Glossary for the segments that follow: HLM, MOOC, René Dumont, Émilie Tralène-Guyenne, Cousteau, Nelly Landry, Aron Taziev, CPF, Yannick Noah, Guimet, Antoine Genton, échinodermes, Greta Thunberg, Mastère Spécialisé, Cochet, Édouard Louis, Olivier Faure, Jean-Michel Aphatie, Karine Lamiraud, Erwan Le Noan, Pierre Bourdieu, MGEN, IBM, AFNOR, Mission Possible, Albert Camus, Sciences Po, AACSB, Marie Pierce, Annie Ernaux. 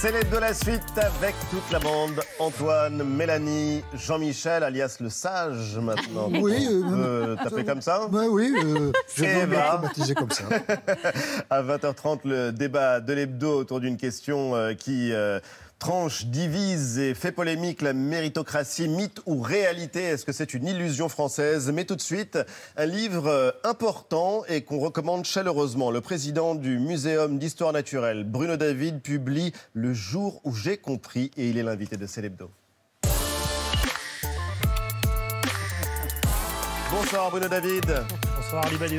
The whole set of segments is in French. C'est l'aide de la suite avec toute la bande. Antoine, Mélanie, Jean-Michel, alias le sage maintenant. Oui. T'appeler comme ça. Bah oui, je vais me baptiser comme ça. À 20h30, le débat de l'hebdo autour d'une question qui tranche, divise et fait polémique, la méritocratie, mythe ou réalité? Est-ce que c'est une illusion française? Mais tout de suite, un livre important et qu'on recommande chaleureusement. Le président du Muséum d'Histoire naturelle, Bruno David, publie « Le jour où j'ai compris » et il est l'invité de C l'hebdo. Bonsoir Bruno David.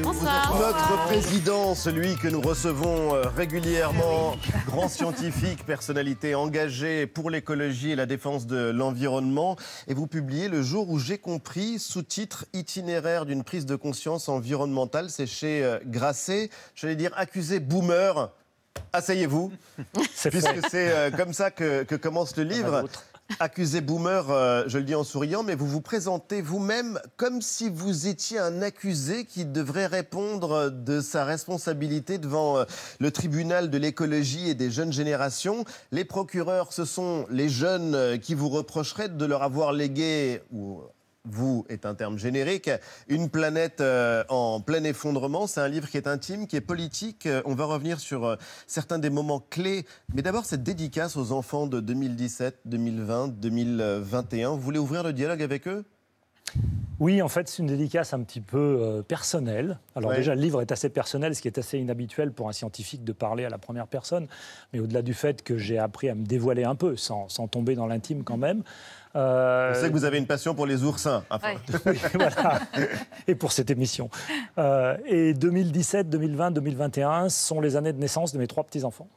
Bonsoir, notre président, celui que nous recevons régulièrement, grand scientifique, personnalité engagée pour l'écologie et la défense de l'environnement. Et vous publiez « Le jour où j'ai compris », sous-titre « Itinéraire d'une prise de conscience environnementale ». C'est chez Grasset, j'allais dire accusé boomer. Asseyez-vous, puisque c'est comme ça que commence le livre. Accusé boomer, je le dis en souriant, mais vous vous présentez vous-même comme si vous étiez un accusé qui devrait répondre de sa responsabilité devant le tribunal de l'écologie et des jeunes générations. Les procureurs, ce sont les jeunes qui vous reprocheraient de leur avoir légué, ou vous est un terme générique, une planète en plein effondrement. C'est un livre qui est intime, qui est politique. On va revenir sur certains des moments clés. Mais d'abord, cette dédicace aux enfants de 2017, 2020, 2021. Vous voulez ouvrir le dialogue avec eux? Oui, en fait, c'est une dédicace un petit peu personnelle. Alors déjà, le livre est assez personnel, ce qui est assez inhabituel pour un scientifique de parler à la première personne. Mais au-delà du fait que j'ai appris à me dévoiler un peu, sans tomber dans l'intime quand même. On sait que vous avez une passion pour les oursins. Enfin. Ouais. Oui, voilà. Et pour cette émission. Et 2017, 2020, 2021 sont les années de naissance de mes trois petits-enfants.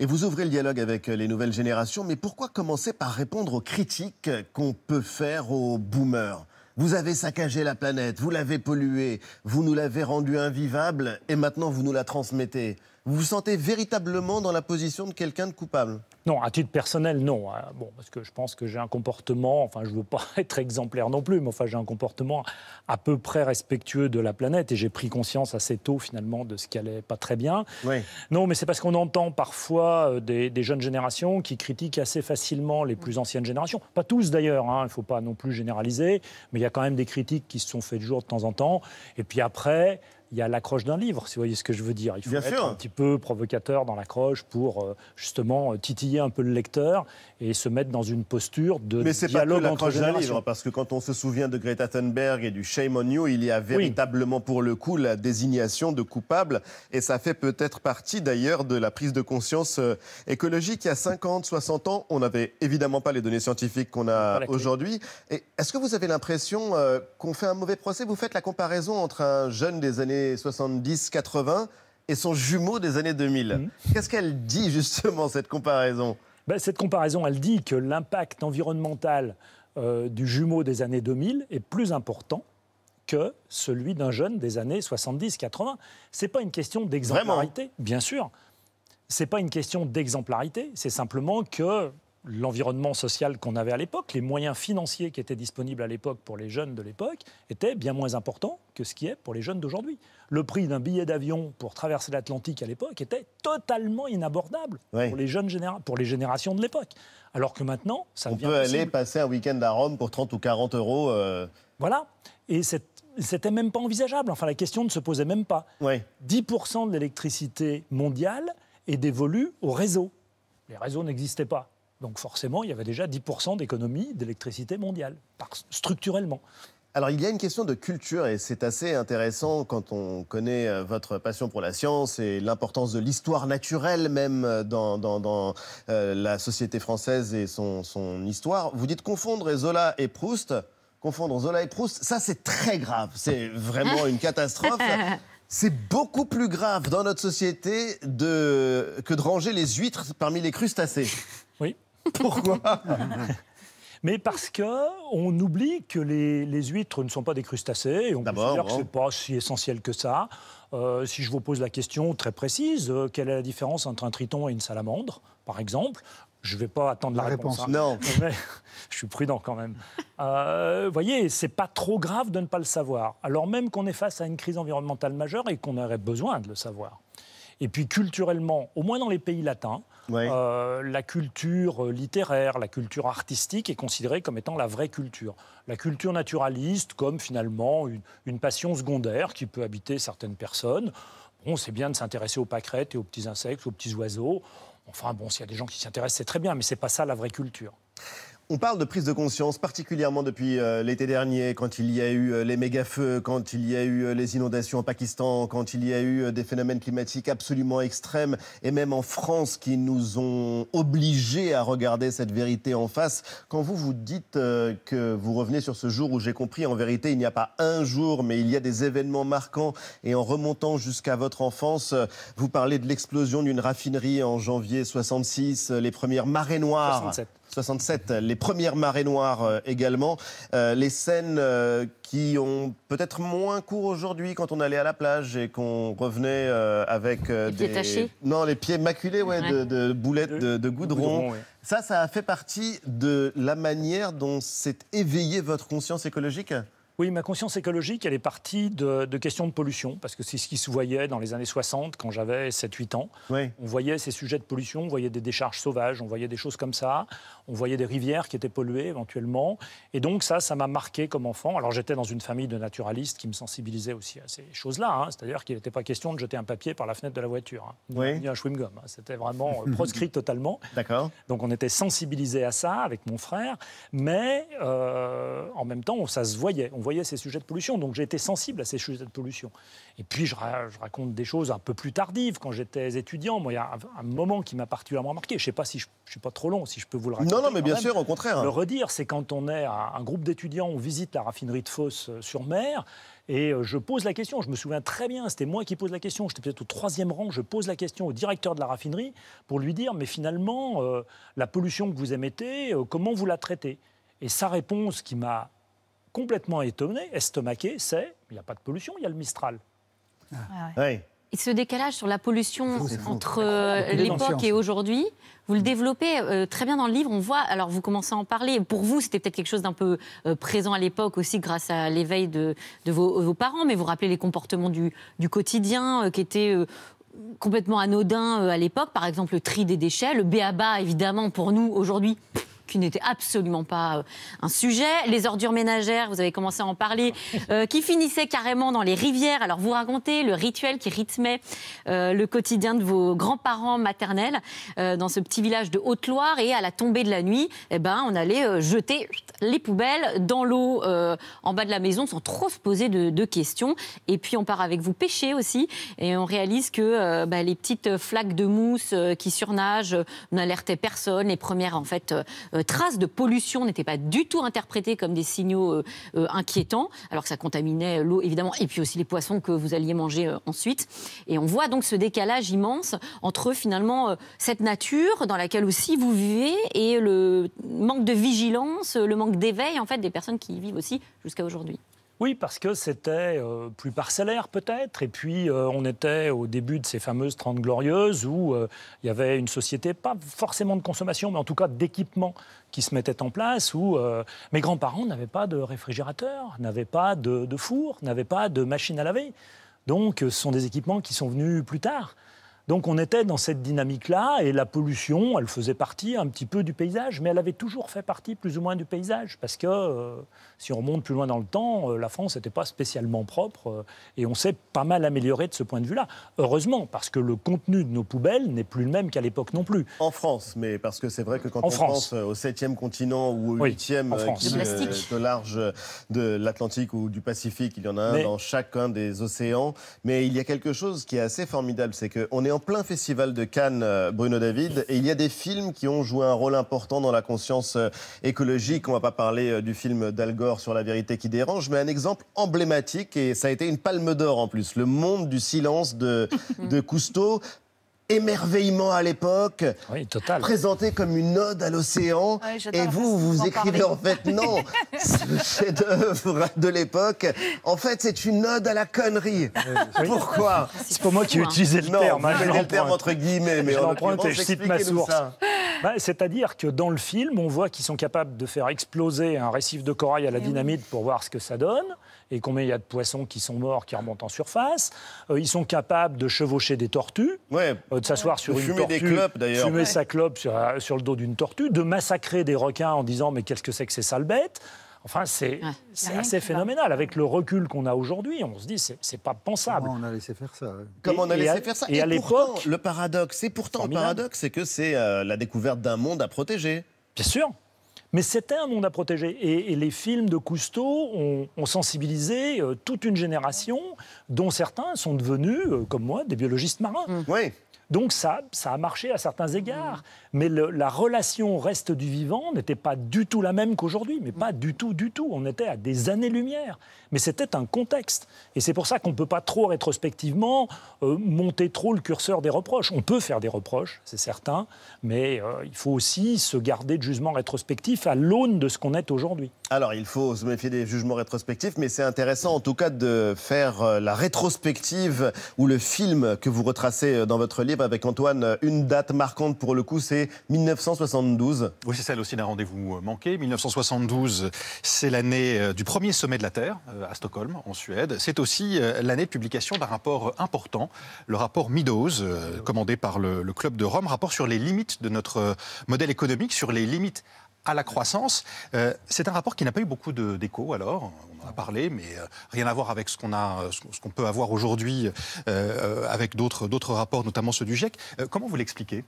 Et vous ouvrez le dialogue avec les nouvelles générations. Mais pourquoi commencer par répondre aux critiques qu'on peut faire aux boomers? Vous avez saccagé la planète, vous l'avez polluée, vous nous l'avez rendue invivable et maintenant vous nous la transmettez. Vous vous sentez véritablement dans la position de quelqu'un de coupable? Non, à titre personnel, non. Bon, parce que je pense que j'ai un comportement, enfin je ne veux pas être exemplaire non plus, mais enfin j'ai un comportement à peu près respectueux de la planète et j'ai pris conscience assez tôt finalement de ce qui n'allait pas très bien. Oui. Non, mais c'est parce qu'on entend parfois des jeunes générations qui critiquent assez facilement les plus anciennes générations. Pas tous d'ailleurs, il ne faut pas non plus généraliser, mais il y a quand même des critiques qui se sont faites jour de temps en temps. Et puis après, il y a l'accroche d'un livre, si vous voyez ce que je veux dire. Il faut être un petit peu provocateur dans l'accroche pour justement titiller un peu le lecteur et se mettre dans une posture de dialogue entre générations. Mais c'est pas que l'accroche d'un livre, parce que quand on se souvient de Greta Thunberg et du Shame on You, il y a véritablement pour le coup la désignation de coupable. Et ça fait peut-être partie d'ailleurs de la prise de conscience écologique. Il y a 50, 60 ans, on n'avait évidemment pas les données scientifiques qu'on a aujourd'hui. Est-ce que vous avez l'impression qu'on fait un mauvais procès? Vous faites la comparaison entre un jeune des années 70-80 et son jumeau des années 2000. Qu'est-ce qu'elle dit justement, cette comparaison? Cette comparaison, elle dit que l'impact environnemental du jumeau des années 2000 est plus important que celui d'un jeune des années 70-80. Ce n'est pas une question d'exemplarité, bien sûr. Ce n'est pas une question d'exemplarité, c'est simplement que l'environnement social qu'on avait à l'époque, les moyens financiers qui étaient disponibles à l'époque pour les jeunes de l'époque, étaient bien moins importants que ce qui est pour les jeunes d'aujourd'hui. Le prix d'un billet d'avion pour traverser l'Atlantique à l'époque était totalement inabordable pour les générations de l'époque. Alors que maintenant, ça devient possible. On peut aller passer un week-end à Rome pour 30 ou 40 euros. Voilà. Et c'était même pas envisageable. Enfin, la question ne se posait même pas. 10% de l'électricité mondiale est dévolue aux réseaux. Les réseaux n'existaient pas. Donc forcément, il y avait déjà 10% d'économie d'électricité mondiale, structurellement. Alors il y a une question de culture et c'est assez intéressant quand on connaît votre passion pour la science et l'importance de l'histoire naturelle même dans la société française et son histoire. Vous dites confondre Zola et Proust, ça c'est très grave, c'est vraiment une catastrophe. C'est beaucoup plus grave dans notre société que de ranger les huîtres parmi les crustacés. Oui. Pourquoi? Mais parce qu'on oublie que les huîtres ne sont pas des crustacés et on peut se dire que ce n'est pas si essentiel que ça. Si je vous pose la question très précise, quelle est la différence entre un triton et une salamandre, par exemple? Je ne vais pas attendre la réponse. Non. Mais je suis prudent quand même. Vous voyez, ce n'est pas trop grave de ne pas le savoir, alors même qu'on est face à une crise environnementale majeure et qu'on aurait besoin de le savoir. Et puis culturellement, au moins dans les pays latins, ouais. La culture littéraire, la culture artistique est considérée comme étant la vraie culture. La culture naturaliste comme finalement une passion secondaire qui peut habiter certaines personnes. Bon, c'est bien de s'intéresser aux pâquerettes et aux petits insectes, aux petits oiseaux. Enfin bon, s'il y a des gens qui s'y intéressent, c'est très bien, mais c'est pas ça la vraie culture. On parle de prise de conscience, particulièrement depuis l'été dernier, quand il y a eu les méga-feux, quand il y a eu les inondations au Pakistan, quand il y a eu des phénomènes climatiques absolument extrêmes, et même en France, qui nous ont obligés à regarder cette vérité en face. Quand vous vous dites que vous revenez sur ce jour où j'ai compris, en vérité, il n'y a pas un jour, mais il y a des événements marquants, et en remontant jusqu'à votre enfance, vous parlez de l'explosion d'une raffinerie en janvier 66, les premières marées noires... 67, les premières marées noires également, les scènes qui ont peut-être moins cours aujourd'hui quand on allait à la plage et qu'on revenait avec les pieds maculés, ouais, ouais. De boulettes de goudron. Ouais. Ça, ça a fait partie de la manière dont s'est éveillée votre conscience écologique ? Oui, ma conscience écologique, elle est partie de questions de pollution, parce que c'est ce qui se voyait dans les années 60, quand j'avais 7-8 ans. Oui. On voyait ces sujets de pollution, on voyait des décharges sauvages, on voyait des choses comme ça, on voyait des rivières qui étaient polluées éventuellement. Et donc ça, ça m'a marqué comme enfant. Alors j'étais dans une famille de naturalistes qui me sensibilisaient aussi à ces choses-là, hein. C'est-à-dire qu'il n'était pas question de jeter un papier par la fenêtre de la voiture, hein, oui. Ni un chewing-gum. Hein. C'était vraiment proscrit totalement. D'accord. Donc on était sensibilisés à ça avec mon frère, mais en même temps, ça se voyait. On voyait ces sujets de pollution, donc j'ai été sensible à ces sujets de pollution. Et puis je raconte des choses un peu plus tardives, quand j'étais étudiant. Moi, il y a un moment qui m'a particulièrement marqué, je ne sais pas si je ne suis pas trop long, si je peux vous le raconter. Non, non, mais bien sûr, au contraire. Le redire, c'est quand on est un groupe d'étudiants, on visite la raffinerie de Fos-sur-Mer, et je pose la question, je me souviens très bien, c'était moi qui pose la question, j'étais peut-être au 3e rang, je pose la question au directeur de la raffinerie pour lui dire, mais finalement, la pollution que vous émettez, comment vous la traitez? Et sa réponse qui m'a complètement étonné, estomaqué, c'est il n'y a pas de pollution, il y a le Mistral. Ah. Ah ouais. Ouais. Et ce décalage sur la pollution entre l'époque et aujourd'hui, vous le développez très bien dans le livre. On voit, alors vous commencez à en parler. Pour vous, c'était peut-être quelque chose d'un peu présent à l'époque aussi, grâce à l'éveil de vos parents. Mais vous rappelez les comportements du quotidien qui étaient complètement anodins à l'époque. Par exemple, le tri des déchets, le b.a.-ba, évidemment, pour nous aujourd'hui, qui n'était absolument pas un sujet. Les ordures ménagères, vous avez commencé à en parler, qui finissaient carrément dans les rivières. Alors, vous racontez le rituel qui rythmait le quotidien de vos grands-parents maternels dans ce petit village de Haute-Loire. Et à la tombée de la nuit, eh ben, on allait jeter les poubelles dans l'eau en bas de la maison sans trop se poser de questions. Et puis, on part avec vous pêcher aussi. Et on réalise que les petites flaques de mousse qui surnagent n'alertaient personne. Les premières, en fait, traces de pollution n'étaient pas du tout interprétées comme des signaux inquiétants, alors que ça contaminait l'eau, évidemment, et puis aussi les poissons que vous alliez manger ensuite. Et on voit donc ce décalage immense entre, finalement, cette nature dans laquelle aussi vous vivez et le manque de vigilance, le manque d'éveil, en fait, des personnes qui y vivent aussi jusqu'à aujourd'hui. Oui, parce que c'était plus parcellaire peut-être, et puis on était au début de ces fameuses 30 glorieuses où il y avait une société, pas forcément de consommation, mais en tout cas d'équipement qui se mettait en place, où mes grands-parents n'avaient pas de réfrigérateur, n'avaient pas de four, n'avaient pas de machine à laver. Donc ce sont des équipements qui sont venus plus tard. Donc on était dans cette dynamique-là, et la pollution, elle faisait partie un petit peu du paysage, mais elle avait toujours fait partie plus ou moins du paysage, parce que si on remonte plus loin dans le temps, la France n'était pas spécialement propre, et on s'est pas mal amélioré de ce point de vue-là. Heureusement, parce que le contenu de nos poubelles n'est plus le même qu'à l'époque non plus. En France, mais parce que c'est vrai que quand on pense au 7e continent ou au 8e de large de l'Atlantique ou du Pacifique, il y en a un dans chacun des océans, mais il y a quelque chose qui est assez formidable, c'est qu'on est en plein festival de Cannes, Bruno David, et il y a des films qui ont joué un rôle important dans la conscience écologique. On ne va pas parler du film d'Al Gore sur la vérité qui dérange, mais un exemple emblématique, et ça a été une palme d'or en plus, Le Monde du silence de Cousteau. Émerveillement à l'époque, oui, total. Présenté comme une ode à l'océan. Oui, et vous écrivez en fait, non, ce chef-d'œuvre de l'époque, en fait, c'est une ode à la connerie. Oui. Pourquoi? C'est pas moi qui ai utilisé le terme. Non, mais le terme entre guillemets, mais je cite ma source. Bah, c'est-à-dire que dans le film, on voit qu'ils sont capables de faire exploser un récif de corail à la dynamite pour voir ce que ça donne, et combien il y a de poissons qui sont morts, qui remontent en surface. Ils sont capables de chevaucher des tortues, de s'asseoir sur une tortue, fumer sa clope sur le dos d'une tortue, de massacrer des requins en disant « mais qu'est-ce que c'est que ces sales bêtes ?» Enfin, c'est assez phénoménal. Avec le recul qu'on a aujourd'hui, on se dit c'est pas pensable. Comment on a laissé faire ça Et à l'époque, le paradoxe, c'est que c'est la découverte d'un monde à protéger. Bien sûr. Mais c'était un monde à protéger. Et les films de Cousteau ont sensibilisé toute une génération, dont certains sont devenus, comme moi, des biologistes marins. Mmh. Oui. Donc ça a marché à certains égards. Mmh. Mais la relation au reste du vivant n'était pas du tout la même qu'aujourd'hui. Mais pas du tout, du tout. On était à des années-lumière. Mais c'était un contexte. Et c'est pour ça qu'on ne peut pas trop rétrospectivement monter trop le curseur des reproches. On peut faire des reproches, c'est certain. Mais il faut aussi se garder de jugements rétrospectifs à l'aune de ce qu'on est aujourd'hui. Alors il faut se méfier des jugements rétrospectifs. Mais c'est intéressant en tout cas de faire la rétrospective ou le film que vous retracez dans votre livre. Avec Antoine, une date marquante pour le coup, c'est 1972. Oui, c'est celle aussi d'un rendez-vous manqué. 1972, c'est l'année du premier sommet de la Terre, à Stockholm, en Suède. C'est aussi l'année de publication d'un rapport important, le rapport Meadows, commandé par le Club de Rome, rapport sur les limites de notre modèle économique, sur les limites à la croissance. C'est un rapport qui n'a pas eu beaucoup d'écho alors, on en a parlé, mais rien à voir avec ce qu'on peut avoir aujourd'hui avec d'autres rapports, notamment ceux du GIEC. Comment vous l'expliquez ?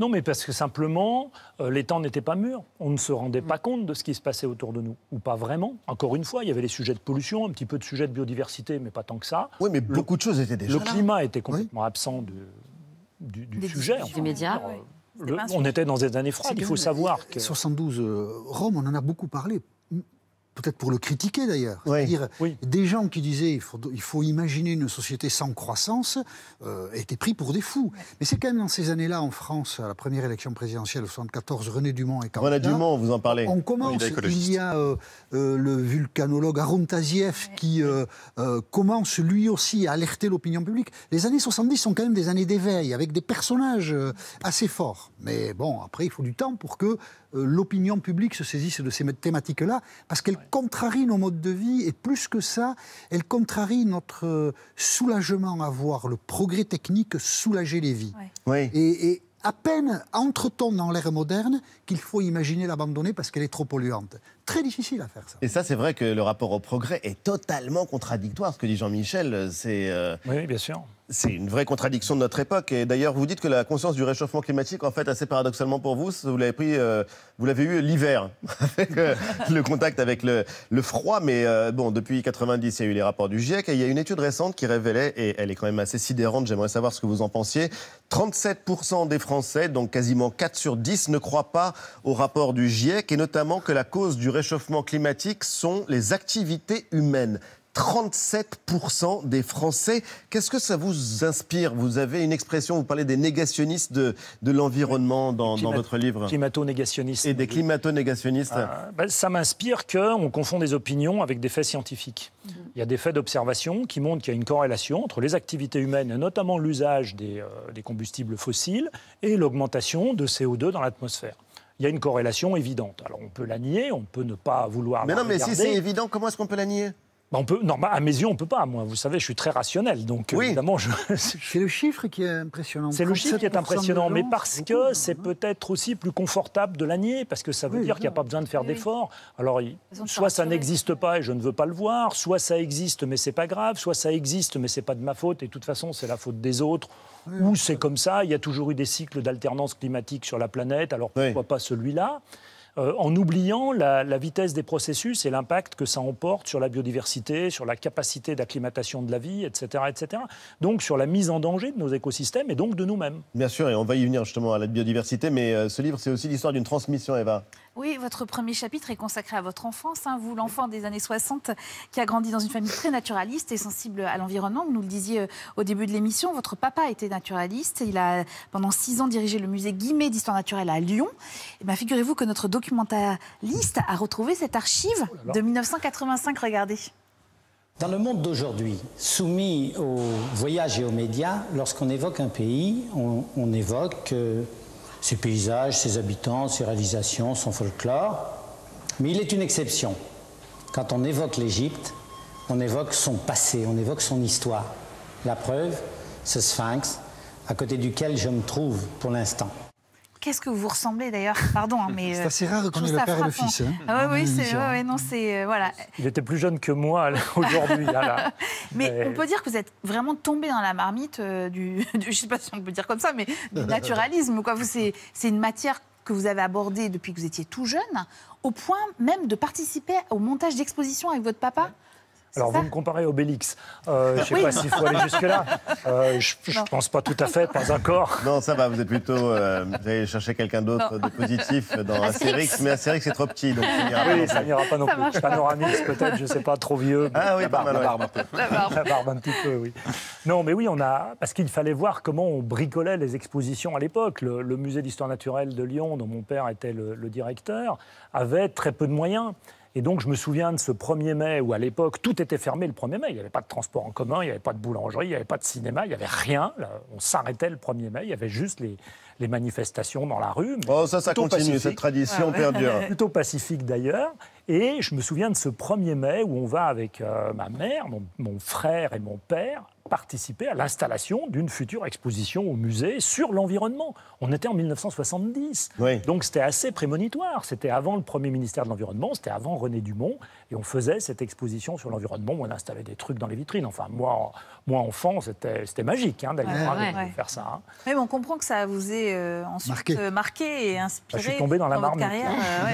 Non, mais parce que simplement, les temps n'étaient pas mûrs. On ne se rendait pas compte de ce qui se passait autour de nous, ou pas vraiment. Encore une fois, il y avait les sujets de pollution, un petit peu de sujets de biodiversité, mais pas tant que ça. Oui, mais beaucoup de choses étaient déjà là. Le climat était complètement absent du sujet. Des médias, oui. On était dans des années froides, il faut savoir que... 72, Rome, on en a beaucoup parlé, peut-être pour le critiquer d'ailleurs. Oui. C'est-à-dire, des gens qui disaient il faut imaginer une société sans croissance, étaient pris pour des fous. Mais c'est quand même dans ces années-là, en France, à la première élection présidentielle, en 1974, René Dumont est candidat. René Dumont, vous en parlez. On commence, il y a le vulcanologue Aron Taziev qui commence lui aussi à alerter l'opinion publique. Les années 70 sont quand même des années d'éveil, avec des personnages assez forts. Mais bon, après, il faut du temps pour que l'opinion publique se saisisse de ces thématiques-là, parce qu'elle contrarie nos modes de vie, et plus que ça, elle contrarie notre soulagement à voir le progrès technique soulager les vies. Ouais. Oui. Et à peine entre-t-on dans l'ère moderne qu'il faut imaginer l'abandonner parce qu'elle est trop polluante. Très difficile à faire ça. Et ça, c'est vrai que le rapport au progrès est totalement contradictoire. Ce que dit Jean-Michel, c'est... Oui, bien sûr. C'est une vraie contradiction de notre époque. Et d'ailleurs, vous dites que la conscience du réchauffement climatique, en fait, assez paradoxalement pour vous, vous l'avez pris, vous l'avez eu l'hiver, avec le contact avec le froid. Mais bon, depuis 90, il y a eu les rapports du GIEC. Et il y a une étude récente qui révélait, et elle est quand même assez sidérante, j'aimerais savoir ce que vous en pensiez, 37% des Français, donc quasiment 4 sur 10, ne croient pas au rapport du GIEC, et notamment que la cause du réchauffement climatique sont les activités humaines. 37% des Français. Qu'est-ce que ça vous inspire? Vous avez une expression, vous parlez des négationnistes de l'environnement dans votre livre. Climato-négationnistes. Et des climato-négationnistes. Ben, ça m'inspire qu'on confond des opinions avec des faits scientifiques. Il y a des faits d'observation qui montrent qu'il y a une corrélation entre les activités humaines, et notamment l'usage des combustibles fossiles, et l'augmentation de CO2 dans l'atmosphère. Il y a une corrélation évidente. Alors on peut la nier, on peut ne pas vouloir la regarder. Mais non, mais si c'est évident, comment est-ce qu'on peut la nier? On peut, non, à mes yeux, on ne peut pas. Moi, vous savez, je suis très rationnel, donc évidemment... C'est le chiffre qui est impressionnant. C'est le chiffre qui est impressionnant, mais parce que c'est peut-être aussi plus confortable de la nier, parce que ça veut dire qu'il n'y a pas besoin de faire d'efforts. Alors, soit ça n'existe pas et je ne veux pas le voir, soit ça existe mais c'est pas grave, soit ça existe mais c'est pas de ma faute, et de toute façon, c'est la faute des autres, ou c'est comme ça, il y a toujours eu des cycles d'alternance climatique sur la planète, alors pourquoi pas celui-là ? En oubliant la vitesse des processus et l'impact que ça emporte sur la biodiversité, sur la capacité d'acclimatation de la vie, etc., etc. Donc sur la mise en danger de nos écosystèmes et donc de nous-mêmes. Bien sûr, et on va y venir justement à la biodiversité, mais ce livre, c'est aussi l'histoire d'une transmission, Eva. Oui, votre premier chapitre est consacré à votre enfance, hein, vous, l'enfant des années 60, qui a grandi dans une famille très naturaliste et sensible à l'environnement. Vous nous le disiez au début de l'émission, votre papa était naturaliste. Il a, pendant 6 ans, dirigé le musée Guimet d'histoire naturelle à Lyon. Et bien, figurez-vous que notre documentaliste a retrouvé cette archive de 1985. Regardez. Dans le monde d'aujourd'hui, soumis aux voyages et aux médias, lorsqu'on évoque un pays, on évoque... ses paysages, ses habitants, ses réalisations, son folklore. Mais il est une exception. Quand on évoque l'Égypte, on évoque son passé, on évoque son histoire. La preuve, ce sphinx, à côté duquel je me trouve pour l'instant. Qu'est-ce que vous ressemblez d'ailleurs? Pardon, hein, mais... C'est assez rare qu'on ait le père et le fils. Hein, ah oui, c'est... Ouais, non, c'est... voilà. Il était plus jeune que moi aujourd'hui. Voilà. mais on peut dire que vous êtes vraiment tombé dans la marmite du... Je ne sais pas si on peut dire comme ça, mais du naturalisme. C'est une matière que vous avez abordée depuis que vous étiez tout jeune, au point même de participer au montage d'expositions avec votre papa. Ouais. Alors, vous me comparez à Obélix. Je ne sais pas s'il faut aller jusque-là. Je ne pense pas tout à fait, pas encore. Non, ça va, vous êtes plutôt... vous allez chercher quelqu'un d'autre de positif dans Astérix, mais Astérix est trop petit, donc ça n'ira pas. Oui, ça n'ira pas non plus. Panoramix, peut-être, je ne sais pas, trop vieux. Ah oui, la barbe un peu. La barbe un petit peu, oui. Non, mais oui, on a... Parce qu'il fallait voir comment on bricolait les expositions à l'époque. Le musée d'histoire naturelle de Lyon, dont mon père était le directeur, avait très peu de moyens. Et donc, je me souviens de ce 1er mai où, à l'époque, tout était fermé le 1er mai. Il n'y avait pas de transport en commun, il n'y avait pas de boulangerie, il n'y avait pas de cinéma, il n'y avait rien. On s'arrêtait le 1er mai, il y avait juste les manifestations dans la rue. Oh, ça continue, cette tradition perdure. Plutôt pacifique, d'ailleurs. Et je me souviens de ce 1er mai où on va avec ma mère, mon frère et mon père participer à l'installation d'une future exposition au musée sur l'environnement. On était en 1970, donc c'était assez prémonitoire. C'était avant le premier ministère de l'Environnement, c'était avant René Dumont, et on faisait cette exposition sur l'environnement où on installait des trucs dans les vitrines. Enfin, moi enfant, c'était magique hein, d'aller faire ça. Hein. Mais on comprend que ça vous ait ensuite marqué et inspiré. Je suis tombé dans la marmite.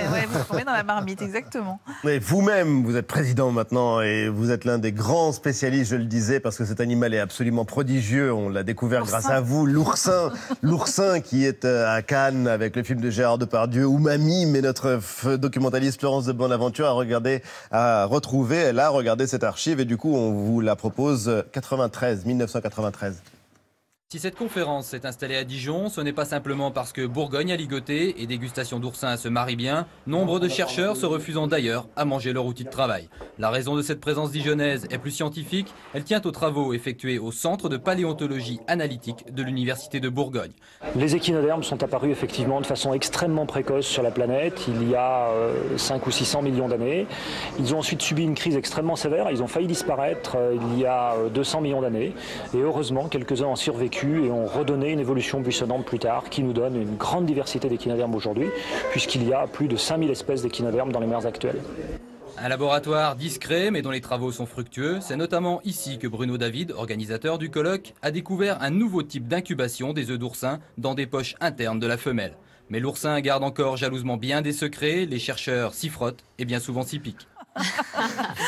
Vous êtes tombé dans la marmite, exactement. Vous-même, vous êtes président maintenant, et vous êtes l'un des grands spécialistes, je le disais, parce que cet animal est absolument prodigieux, on l'a découvert grâce à vous, l'oursin, l'oursin qui est à Cannes avec le film de Gérard Depardieu, Umami, mais notre documentaliste Florence de Bonaventure a retrouvé cette archive et du coup on vous la propose 1993. Si cette conférence s'est installée à Dijon, ce n'est pas simplement parce que Bourgogne a ligoté et dégustation d'oursin se marient bien, nombre de chercheurs se refusant d'ailleurs à manger leur outil de travail. La raison de cette présence dijonnaise est plus scientifique, elle tient aux travaux effectués au Centre de paléontologie analytique de l'Université de Bourgogne. Les échinodermes sont apparus effectivement de façon extrêmement précoce sur la planète, il y a 5 ou 600 millions d'années. Ils ont ensuite subi une crise extrêmement sévère, ils ont failli disparaître il y a 200 millions d'années, et heureusement quelques-uns ont survécu et ont redonné une évolution buissonnante plus tard qui nous donne une grande diversité d'échinodermes aujourd'hui puisqu'il y a plus de 5000 espèces d'échinodermes dans les mers actuelles. Un laboratoire discret mais dont les travaux sont fructueux, c'est notamment ici que Bruno David, organisateur du colloque, a découvert un nouveau type d'incubation des œufs d'oursin dans des poches internes de la femelle. Mais l'oursin garde encore jalousement bien des secrets, les chercheurs s'y frottent et bien souvent s'y piquent.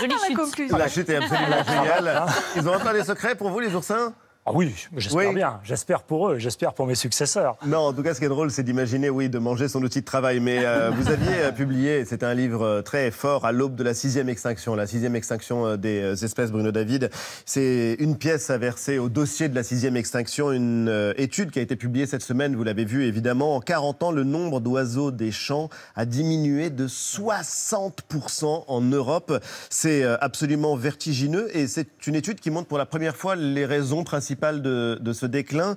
Jolie chute. La chute est absolument géniale. Ils ont encore des secrets pour vous les oursins ? Ah oui, j'espère bien. J'espère pour eux, j'espère pour mes successeurs. Non, en tout cas, ce qui est drôle, c'est d'imaginer, de manger son outil de travail. Mais vous aviez publié, c'est un livre très fort, à l'aube de la 6e extinction. La 6e extinction des espèces, Bruno David. C'est une pièce à verser au dossier de la 6e extinction. Une étude qui a été publiée cette semaine, vous l'avez vu évidemment. En 40 ans, le nombre d'oiseaux des champs a diminué de 60% en Europe. C'est absolument vertigineux. Et c'est une étude qui montre pour la première fois les raisons principales de ce déclin.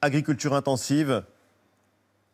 Agriculture intensive,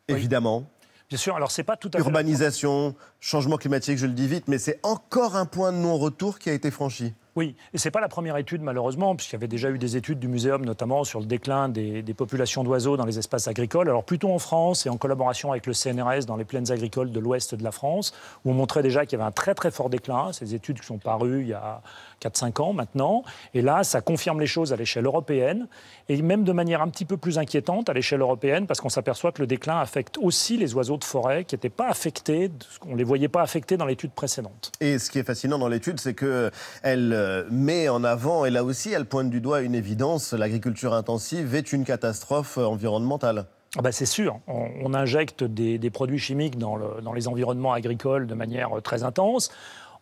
évidemment. Bien sûr, alors c'est pas tout à fait... Urbanisation, changement climatique, je le dis vite, mais c'est encore un point de non-retour qui a été franchi. Oui, et ce n'est pas la première étude malheureusement, puisqu'il y avait déjà eu des études du Muséum notamment sur le déclin des populations d'oiseaux dans les espaces agricoles. Alors plutôt en France et en collaboration avec le CNRS dans les plaines agricoles de l'ouest de la France, où on montrait déjà qu'il y avait un très très fort déclin. Ces études qui sont parues il y a 4-5 ans maintenant. Et là, ça confirme les choses à l'échelle européenne, et même de manière un petit peu plus inquiétante à l'échelle européenne, parce qu'on s'aperçoit que le déclin affecte aussi les oiseaux de forêt qui n'étaient pas affectés, on ne les voyait pas affectés dans l'étude précédente. Et ce qui est fascinant dans l'étude, c'est qu'elle met en avant, et là aussi elle pointe du doigt une évidence, l'agriculture intensive est une catastrophe environnementale. Ah ben c'est sûr, on injecte des produits chimiques dans les environnements agricoles de manière très intense.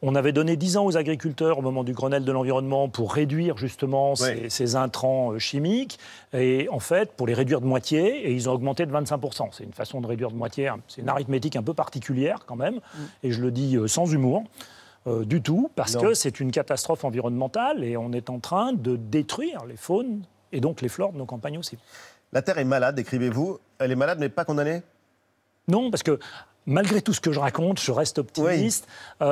On avait donné 10 ans aux agriculteurs au moment du Grenelle de l'environnement pour réduire justement ces intrants chimiques. Et en fait, pour les réduire de moitié, et ils ont augmenté de 25%. C'est une façon de réduire de moitié, c'est une arithmétique un peu particulière quand même, et je le dis sans humour. Du tout, parce que c'est une catastrophe environnementale et on est en train de détruire les faunes et donc les flores de nos campagnes aussi. La Terre est malade, écrivez-vous. Elle est malade mais pas condamnée ? Non, parce que malgré tout ce que je raconte, je reste optimiste. Oui.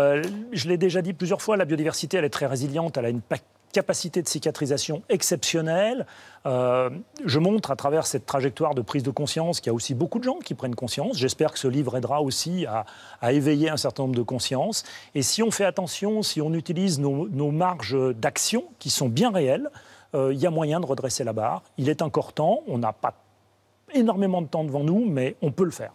Je l'ai déjà dit plusieurs fois, la biodiversité, elle est très résiliente, elle a une capacité de cicatrisation exceptionnelle. Je montre à travers cette trajectoire de prise de conscience qu'il y a aussi beaucoup de gens qui prennent conscience. J'espère que ce livre aidera aussi à éveiller un certain nombre de consciences. Et si on fait attention, si on utilise nos marges d'action qui sont bien réelles, il y a moyen de redresser la barre. Il est encore temps, on n'a pas énormément de temps devant nous, mais on peut le faire.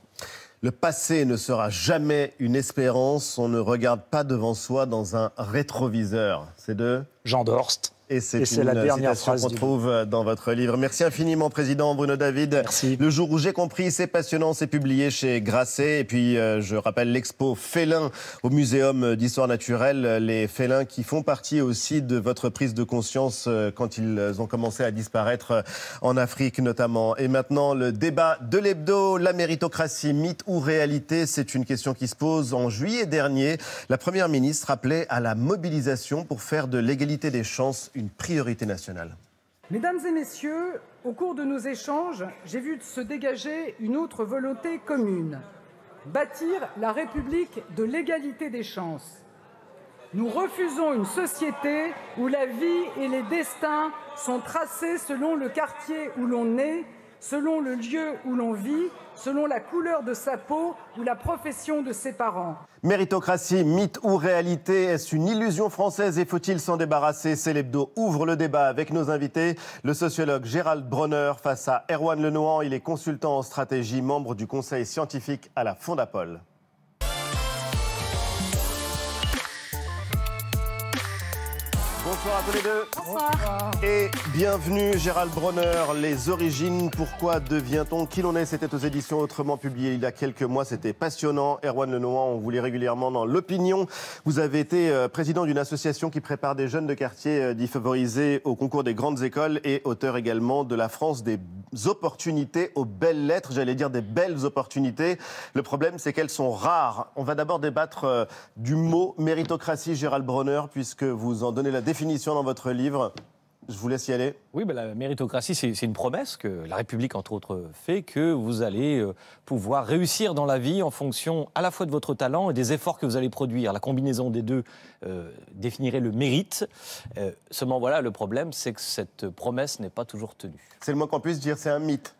Le passé ne sera jamais une espérance, on ne regarde pas devant soi dans un rétroviseur. C'est de Jean Dorst. Et c'est la dernière phrase qu'on trouve dans votre livre. Merci infiniment, Président Bruno David. Merci. Le jour où j'ai compris, c'est passionnant, c'est publié chez Grasset. Et puis, je rappelle l'expo Félins au Muséum d'Histoire naturelle. Les félins qui font partie aussi de votre prise de conscience quand ils ont commencé à disparaître en Afrique notamment. Et maintenant, le débat de l'hebdo, la méritocratie, mythe ou réalité, c'est une question qui se pose. En juillet dernier, la Première ministre appelait à la mobilisation pour faire de l'égalité des chances une priorité nationale. Mesdames et messieurs, au cours de nos échanges, j'ai vu se dégager une autre volonté commune, bâtir la République de l'égalité des chances. Nous refusons une société où la vie et les destins sont tracés selon le quartier où l'on est, selon le lieu où l'on vit, selon la couleur de sa peau ou la profession de ses parents. Méritocratie, mythe ou réalité, est-ce une illusion française et faut-il s'en débarrasser? C l'hebdo ouvre le débat avec nos invités. Le sociologue Gérald Bronner face à Erwan Le Noan. Il est consultant en stratégie, membre du conseil scientifique à la Fondapol. Bonsoir à tous les deux. Bonsoir. Et bienvenue Gérald Bronner, Les origines, pourquoi devient-on qui l'on est? C'était aux éditions Autrement publiées il y a quelques mois, c'était passionnant. Erwan Le Noan, on vous lit régulièrement dans l'opinion. Vous avez été président d'une association qui prépare des jeunes de quartier défavorisés au concours des grandes écoles et auteur également de La France des opportunités aux belles lettres, j'allais dire des belles opportunités. Le problème c'est qu'elles sont rares. On va d'abord débattre du mot méritocratie, Gérald Bronner, puisque vous en donnez la définition dans votre livre. Je vous laisse y aller. Oui, ben la méritocratie, c'est une promesse que la République, entre autres, fait, que vous allez pouvoir réussir dans la vie en fonction à la fois de votre talent et des efforts que vous allez produire. La combinaison des deux définirait le mérite. Seulement, voilà, le problème, c'est que cette promesse n'est pas toujours tenue. C'est le moins qu'on puisse dire, c'est un mythe.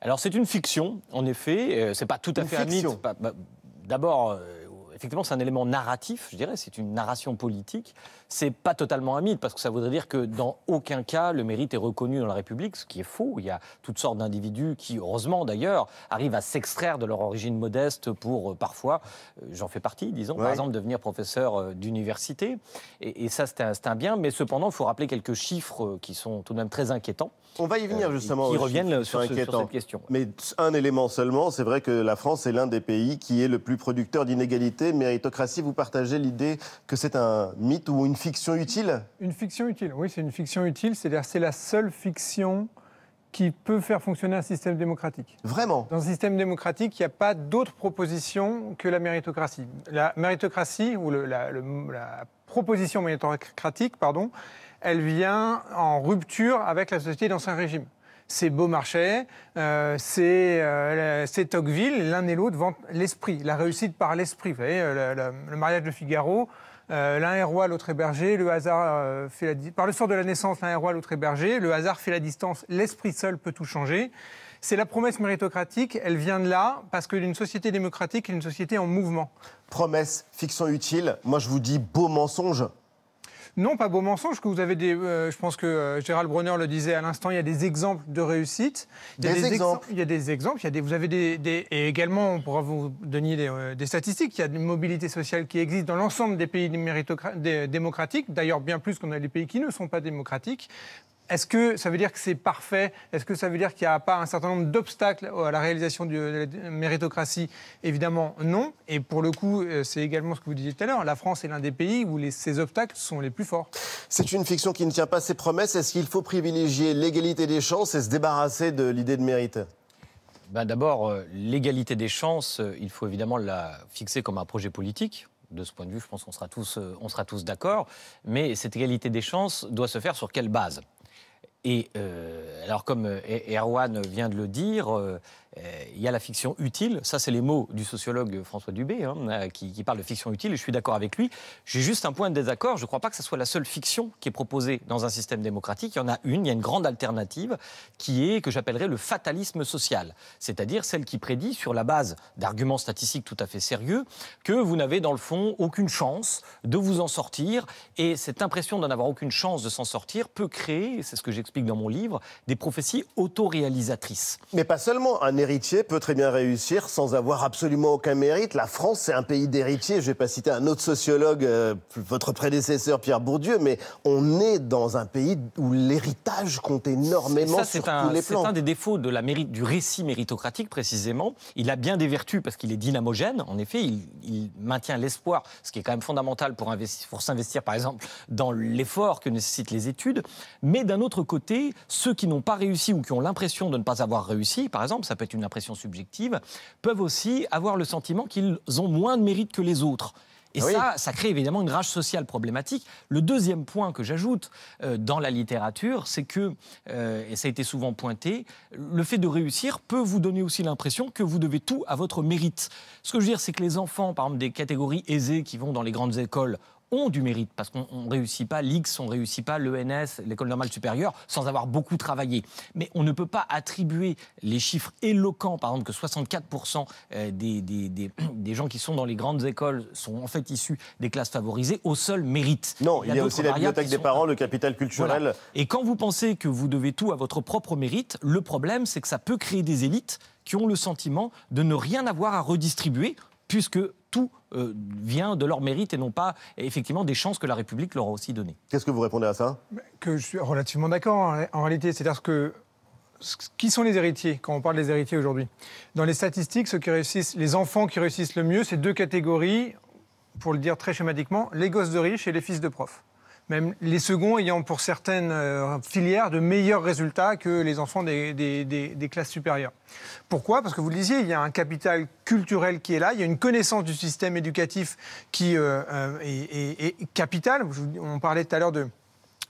Alors, c'est une fiction, en effet. C'est pas tout à fait un mythe. D'abord... effectivement, c'est un élément narratif, je dirais, c'est une narration politique. C'est pas totalement un mythe, parce que ça voudrait dire que dans aucun cas, le mérite est reconnu dans la République, ce qui est faux. Il y a toutes sortes d'individus qui, heureusement d'ailleurs, arrivent à s'extraire de leur origine modeste pour, parfois, j'en fais partie, disons, ouais. Par exemple, devenir professeur d'université. Et ça, c'est un bien, mais cependant, il faut rappeler quelques chiffres qui sont tout de même très inquiétants. On va y venir, justement. Qui reviennent sur cette question. Mais un élément seulement, c'est vrai que la France est l'un des pays qui est le plus producteur d'inégalités. Méritocratie, vous partagez l'idée que c'est un mythe ou une fiction utile? Une fiction utile, oui, c'est une fiction utile, c'est-à-dire c'est la seule fiction qui peut faire fonctionner un système démocratique. Vraiment? Dans un système démocratique, il n'y a pas d'autre proposition que la méritocratie. La méritocratie, ou la proposition méritocratique, pardon, elle vient en rupture avec la société d'ancien régime. C'est Beaumarchais, c'est Tocqueville, l'un et l'autre vantent l'esprit, la réussite par l'esprit. Vous voyez, le mariage de Figaro, l'un est roi, l'autre hébergé, le hasard fait la... Par le sort de la naissance, l'un est roi, l'autre hébergé, le hasard fait la distance, l'esprit seul peut tout changer. C'est la promesse méritocratique, elle vient de là, parce que d'une société démocratique et une société en mouvement. Promesse, fiction utile, moi je vous dis beau mensonge. Non, pas beau mensonge, que vous avez des, je pense que Gérald Bronner le disait à l'instant, il y a des exemples de réussite. Vous avez des et également, on pourra vous donner des statistiques, il y a une mobilité sociale qui existe dans l'ensemble des pays démocratiques, d'ailleurs bien plus qu'on a des pays qui ne sont pas démocratiques. Est-ce que ça veut dire que c'est parfait? Est-ce que ça veut dire qu'il n'y a pas un certain nombre d'obstacles à la réalisation de la méritocratie? Évidemment, non. Et pour le coup, c'est également ce que vous disiez tout à l'heure. La France est l'un des pays où ces obstacles sont les plus forts. C'est une fiction qui ne tient pas ses promesses. Est-ce qu'il faut privilégier l'égalité des chances et se débarrasser de l'idée de mérite? Ben d'abord, l'égalité des chances, il faut évidemment la fixer comme un projet politique. De ce point de vue, je pense qu'on sera tous d'accord. Mais cette égalité des chances doit se faire sur quelle base? Et alors, comme Erwan vient de le dire, Il y a la fiction utile, ça c'est les mots du sociologue François Dubé, hein, qui parle de fiction utile, et je suis d'accord avec lui. J'ai juste un point de désaccord, je ne crois pas que ce soit la seule fiction qui est proposée dans un système démocratique. Il y en a une, il y a une grande alternative qui est, que j'appellerais le fatalisme social, c'est-à-dire celle qui prédit sur la base d'arguments statistiques tout à fait sérieux que vous n'avez dans le fond aucune chance de vous en sortir, et cette impression d'en avoir aucune chance de s'en sortir peut créer, c'est ce que j'explique dans mon livre, des prophéties autoréalisatrices. Mais pas seulement, un héritier peut très bien réussir sans avoir absolument aucun mérite. La France, c'est un pays d'héritiers. Je ne vais pas citer un autre sociologue, votre prédécesseur Pierre Bourdieu, mais on est dans un pays où l'héritage compte énormément sur tous les plans. C'est un des défauts de la du récit méritocratique, précisément. Il a bien des vertus parce qu'il est dynamogène. En effet, il maintient l'espoir, ce qui est quand même fondamental pour s'investir, par exemple, dans l'effort que nécessitent les études. Mais d'un autre côté, ceux qui n'ont pas réussi ou qui ont l'impression de ne pas avoir réussi, par exemple, ça peut être une impression subjective, peuvent aussi avoir le sentiment qu'ils ont moins de mérite que les autres. Et oui, ça crée évidemment une rage sociale problématique. Le deuxième point que j'ajoute dans la littérature, c'est que, et ça a été souvent pointé, le fait de réussir peut vous donner aussi l'impression que vous devez tout à votre mérite. Ce que je veux dire, c'est que les enfants, par exemple, des catégories aisées qui vont dans les grandes écoles, ont du mérite, parce qu'on ne réussit pas l'X, on ne réussit pas l'ENS, l'école normale supérieure, sans avoir beaucoup travaillé. Mais on ne peut pas attribuer les chiffres éloquents, par exemple que 64% des gens qui sont dans les grandes écoles sont en fait issus des classes favorisées, au seul mérite. Non, il y a aussi la bibliothèque des parents, le capital culturel. Voilà. Et quand vous pensez que vous devez tout à votre propre mérite, le problème c'est que ça peut créer des élites qui ont le sentiment de ne rien avoir à redistribuer, puisque tout vient de leur mérite et non pas effectivement des chances que la République leur a aussi données. Qu'est-ce que vous répondez à ça? Que je suis relativement d'accord en réalité. C'est-à-dire que qui sont les héritiers quand on parle des héritiers aujourd'hui? Dans les statistiques, ceux qui réussissent, les enfants qui réussissent le mieux, c'est deux catégories, pour le dire très schématiquement, les gosses de riches et les fils de profs. Même les seconds ayant pour certaines filières de meilleurs résultats que les enfants des classes supérieures. Pourquoi? Parce que vous le disiez, il y a un capital culturel qui est là, il y a une connaissance du système éducatif qui est capitale. On parlait tout à l'heure de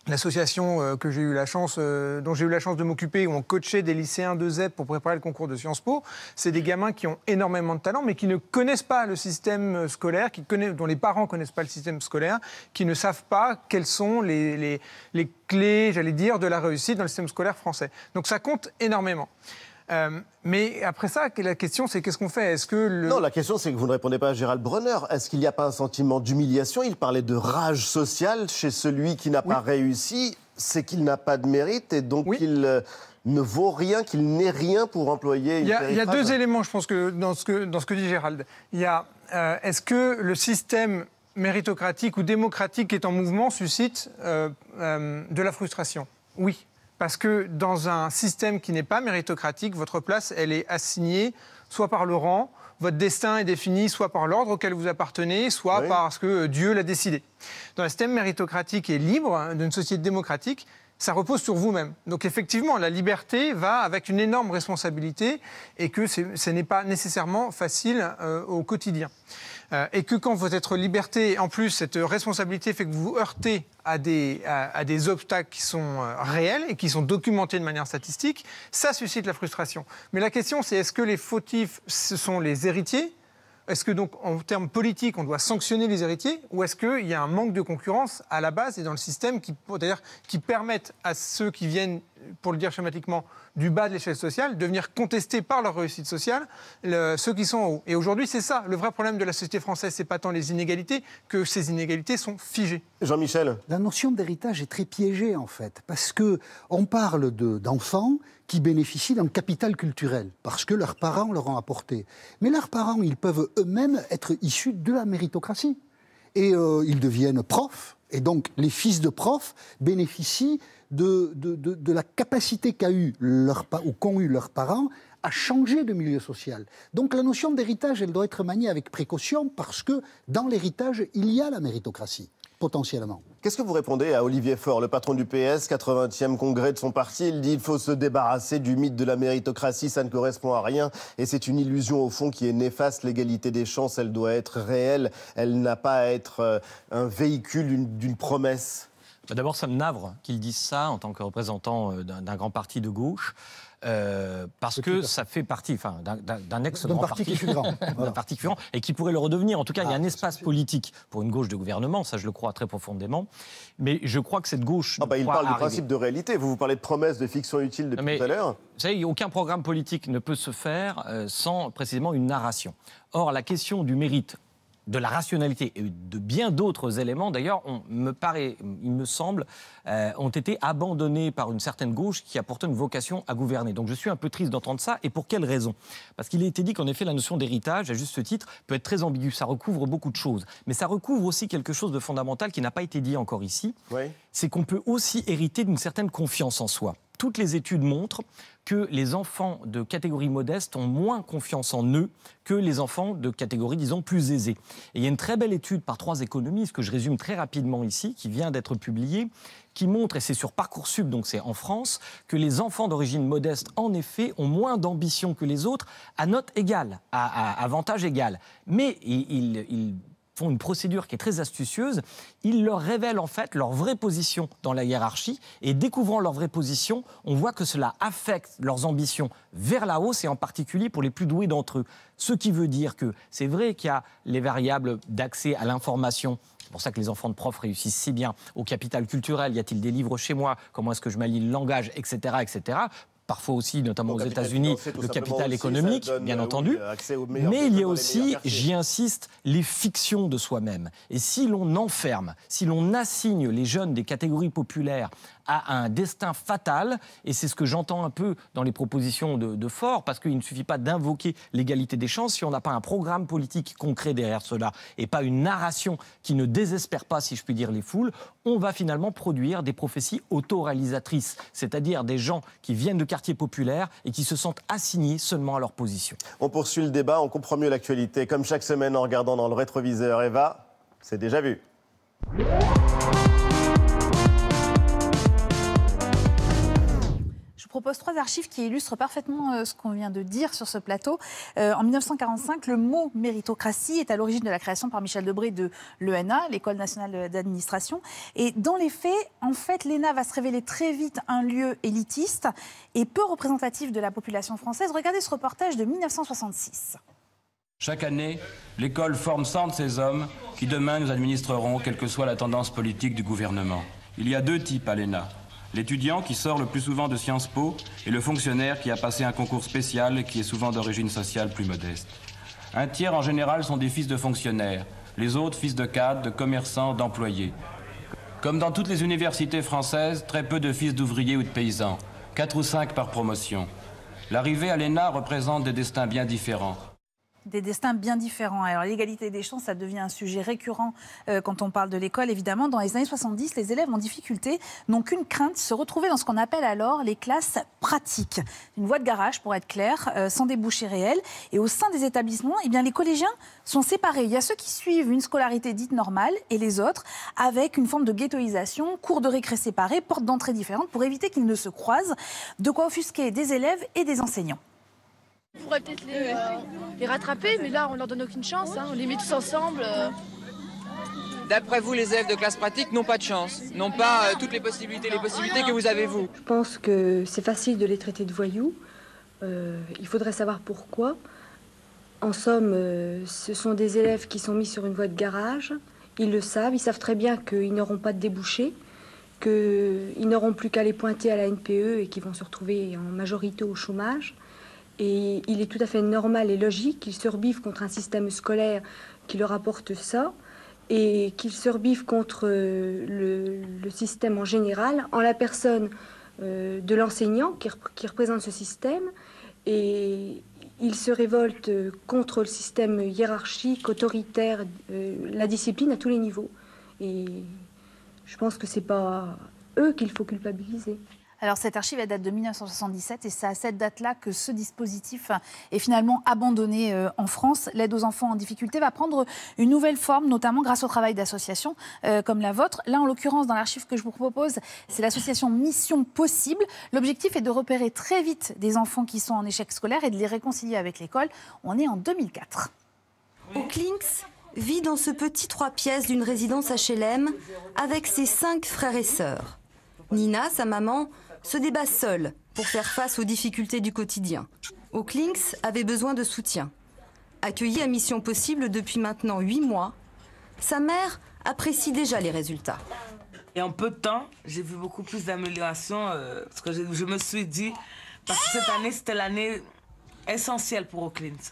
l'association que j'ai eu la chance, dont j'ai eu la chance de m'occuper, où on coachait des lycéens de ZEP pour préparer le concours de Sciences Po. C'est des gamins qui ont énormément de talent, mais qui ne connaissent pas le système scolaire, dont les parents ne connaissent pas le système scolaire, qui ne savent pas quelles sont les clés, j'allais dire, de la réussite dans le système scolaire français. Donc ça compte énormément. Mais après ça, la question, c'est qu'est-ce qu'on fait? Est-ce que le... Non, la question, c'est que vous ne répondez pas à Gérald Bronner. Est-ce qu'il n'y a pas un sentiment d'humiliation? Il parlait de rage sociale chez celui qui n'a pas réussi. C'est qu'il n'a pas de mérite et donc il ne vaut rien, qu'il n'est rien, pour employer... Il y a deux éléments, je pense, dans ce que dit Gérald. Il y a est-ce que le système méritocratique ou démocratique qui est en mouvement suscite de la frustration? Oui. Parce que dans un système qui n'est pas méritocratique, votre place, elle est assignée soit par le rang, votre destin est défini soit par l'ordre auquel vous appartenez, soit parce que Dieu l'a décidé. Dans un système méritocratique et libre, d'une société démocratique, ça repose sur vous-même. Donc effectivement, la liberté va avec une énorme responsabilité et que ce n'est pas nécessairement facile au quotidien. Et que quand votre liberté, en plus, cette responsabilité fait que vous vous heurtez à des obstacles qui sont réels et qui sont documentés de manière statistique, ça suscite la frustration. Mais la question, c'est est-ce que les fautifs, ce sont les héritiers? Est-ce que donc, en termes politiques, on doit sanctionner les héritiers? Ou est-ce qu'il y a un manque de concurrence à la base et dans le système qui permettent à ceux qui viennent, pour le dire schématiquement, du bas de l'échelle sociale, de venir contester par leur réussite sociale ceux qui sont en haut? Et aujourd'hui, c'est ça. Le vrai problème de la société française, c'est pas tant les inégalités que ces inégalités sont figées. Jean-Michel? La notion d'héritage est très piégée, en fait, parce qu'on parle d'enfants qui bénéficient d'un capital culturel, parce que leurs parents leur ont apporté. Mais leurs parents, ils peuvent eux-mêmes être issus de la méritocratie. Et ils deviennent profs, et donc les fils de profs bénéficient de la capacité qu'ont eu leurs parents à changer de milieu social. Donc la notion d'héritage, elle doit être maniée avec précaution, parce que dans l'héritage, il y a la méritocratie, potentiellement. Qu'est-ce que vous répondez à Olivier Faure, le patron du PS, 80e congrès de son parti? Il dit qu'il faut se débarrasser du mythe de la méritocratie, ça ne correspond à rien et c'est une illusion au fond qui est néfaste. L'égalité des chances, elle doit être réelle, elle n'a pas à être un véhicule d'une promesse. D'abord, ça me navre qu'ils disent ça en tant que représentant d'un grand parti de gauche. Parce que ça fait partie d'un ex-grand parti grand, et qui pourrait le redevenir. En tout cas, il y a un espace politique pour une gauche de gouvernement, ça je le crois très profondément. Mais je crois que cette gauche... il parle du principe de réalité, vous parlez de promesses, de fictions inutiles depuis tout à l'heure. Vous savez, aucun programme politique ne peut se faire sans précisément une narration. Or, la question du mérite, de la rationalité et de bien d'autres éléments, d'ailleurs, ont été abandonnés par une certaine gauche qui a pourtant une vocation à gouverner. Donc je suis un peu triste d'entendre ça. Et pour quelle raison? Parce qu'il a été dit qu'en effet, la notion d'héritage, à juste titre, peut être très ambiguë. Ça recouvre beaucoup de choses. Mais ça recouvre aussi quelque chose de fondamental qui n'a pas été dit encore ici. Oui. C'est qu'on peut aussi hériter d'une certaine confiance en soi. Toutes les études montrent que les enfants de catégorie modeste ont moins confiance en eux que les enfants de catégorie, disons, plus aisée. Et il y a une très belle étude par 3 économistes, que je résume très rapidement ici, qui vient d'être publiée, qui montre, et c'est sur Parcoursup, donc c'est en France, que les enfants d'origine modeste, en effet, ont moins d'ambition que les autres, à note égale, à avantage égal. Mais ils font une procédure qui est très astucieuse, ils leur révèlent en fait leur vraie position dans la hiérarchie, et découvrant leur vraie position, on voit que cela affecte leurs ambitions vers la hausse, et en particulier pour les plus doués d'entre eux. Ce qui veut dire que c'est vrai qu'il y a les variables d'accès à l'information. C'est pour ça que les enfants de profs réussissent si bien au capital culturel. Y a-t-il des livres chez moi? Comment est-ce que je manie le langage, etc., etc. Parfois aussi, notamment aux États-Unis, le capital économique, bien entendu. Mais il y a aussi, j'y insiste, les fictions de soi-même. Et si l'on enferme, si l'on assigne les jeunes des catégories populaires à un destin fatal, et c'est ce que j'entends un peu dans les propositions de Faure, parce qu'il ne suffit pas d'invoquer l'égalité des chances si on n'a pas un programme politique concret derrière cela, et pas une narration qui ne désespère pas, si je puis dire, les foules, on va finalement produire des prophéties autoréalisatrices, c'est-à-dire des gens qui viennent de quartiers populaires et qui se sentent assignés seulement à leur position. On poursuit le débat, on comprend mieux l'actualité, comme chaque semaine en regardant dans le rétroviseur. Eva, c'est déjà vu. Je propose 3 archives qui illustrent parfaitement ce qu'on vient de dire sur ce plateau. En 1945, le mot méritocratie est à l'origine de la création par Michel Debré de l'ENA, l'École nationale d'administration. Et dans les faits, en fait, l'ENA va se révéler très vite un lieu élitiste et peu représentatif de la population française. Regardez ce reportage de 1966. Chaque année, l'école forme 100 de ces hommes qui demain nous administreront, quelle que soit la tendance politique du gouvernement. Il y a 2 types à l'ENA. L'étudiant qui sort le plus souvent de Sciences Po et le fonctionnaire qui a passé un concours spécial et qui est souvent d'origine sociale plus modeste. Un tiers en général sont des fils de fonctionnaires, les autres fils de cadres, de commerçants, d'employés. Comme dans toutes les universités françaises, très peu de fils d'ouvriers ou de paysans, 4 ou 5 par promotion. L'arrivée à l'ENA représente des destins bien différents. Des destins bien différents. Alors l'égalité des chances, ça devient un sujet récurrent quand on parle de l'école, évidemment. Dans les années 70, les élèves en difficulté n'ont qu'une crainte, se retrouver dans ce qu'on appelle alors les classes pratiques. Une voie de garage, pour être clair, sans débouché réel. Et au sein des établissements, eh bien, les collégiens sont séparés. Il y a ceux qui suivent une scolarité dite normale et les autres, avec une forme de ghettoisation, cours de récré séparés, portes d'entrée différentes pour éviter qu'ils ne se croisent. De quoi offusquer des élèves et des enseignants. On pourrait peut-être les rattraper, mais là, on leur donne aucune chance. On les met tous ensemble. D'après vous, les élèves de classe pratique n'ont pas de chance, n'ont pas toutes les possibilités que vous avez, vous. Je pense que c'est facile de les traiter de voyous. Il faudrait savoir pourquoi. En somme, ce sont des élèves qui sont mis sur une voie de garage. Ils le savent, ils savent très bien qu'ils n'auront pas de débouchés, qu'ils n'auront plus qu'à les pointer à la NPE et qu'ils vont se retrouver en majorité au chômage. Et il est tout à fait normal et logique qu'ils survivent contre un système scolaire qui leur apporte ça et qu'ils survivent contre le système en général, en la personne de l'enseignant qui représente ce système. Et ils se révoltent contre le système hiérarchique, autoritaire, la discipline à tous les niveaux. Et je pense que ce n'est pas eux qu'il faut culpabiliser. Alors cette archive, elle date de 1977 et c'est à cette date-là que ce dispositif est finalement abandonné en France. L'aide aux enfants en difficulté va prendre une nouvelle forme, notamment grâce au travail d'associations comme la vôtre. Là, en l'occurrence, dans l'archive que je vous propose, c'est l'association Mission Possible. L'objectif est de repérer très vite des enfants qui sont en échec scolaire et de les réconcilier avec l'école. On est en 2004. Au Clinx, vit dans ce petit 3 pièces d'une résidence HLM avec ses 5 frères et sœurs. Nina, sa maman, se débat seule pour faire face aux difficultés du quotidien. Ocklinks avait besoin de soutien. Accueillie à Mission Possible depuis maintenant 8 mois, sa mère apprécie déjà les résultats. Et en peu de temps, j'ai vu beaucoup plus d'améliorations, parce que je me suis dit, parce que cette année, c'était l'année essentielle pour Ocklinks.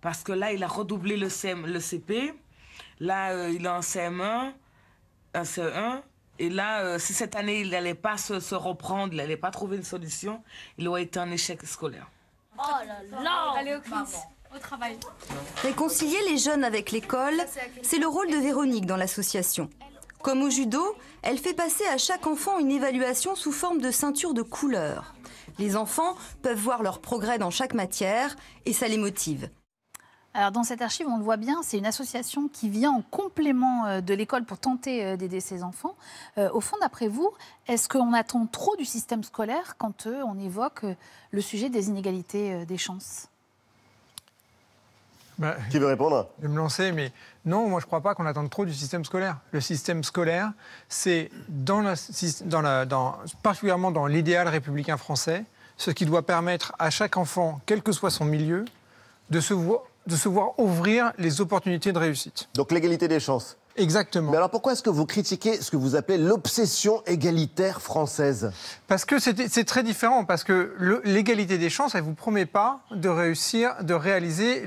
Parce que là, il a redoublé le CP, là, il est en CM1, en CE1, et là, si cette année, il n'allait pas se reprendre, il n'allait pas trouver une solution, il aurait été un échec scolaire. Oh là là! Allez, Ocklinks, au travail. Réconcilier les jeunes avec l'école, c'est le rôle de Véronique dans l'association. Comme au judo, elle fait passer à chaque enfant une évaluation sous forme de ceinture de couleur. Les enfants peuvent voir leur progrès dans chaque matière et ça les motive. Alors dans cette archive, on le voit bien, c'est une association qui vient en complément de l'école pour tenter d'aider ses enfants. Au fond, d'après vous, est-ce qu'on attend trop du système scolaire quand on évoque le sujet des inégalités des chances ? Bah, qui veut répondre? Je vais me lancer, mais non, moi je ne crois pas qu'on attende trop du système scolaire. Le système scolaire, c'est particulièrement dans l'idéal républicain français, ce qui doit permettre à chaque enfant, quel que soit son milieu, de se voir ouvrir les opportunités de réussite. Donc l'égalité des chances. Exactement. Mais alors pourquoi est-ce que vous critiquez ce que vous appelez l'obsession égalitaire française? Parce que c'est très différent, parce que l'égalité des chances, elle ne vous promet pas de réussir, de réaliser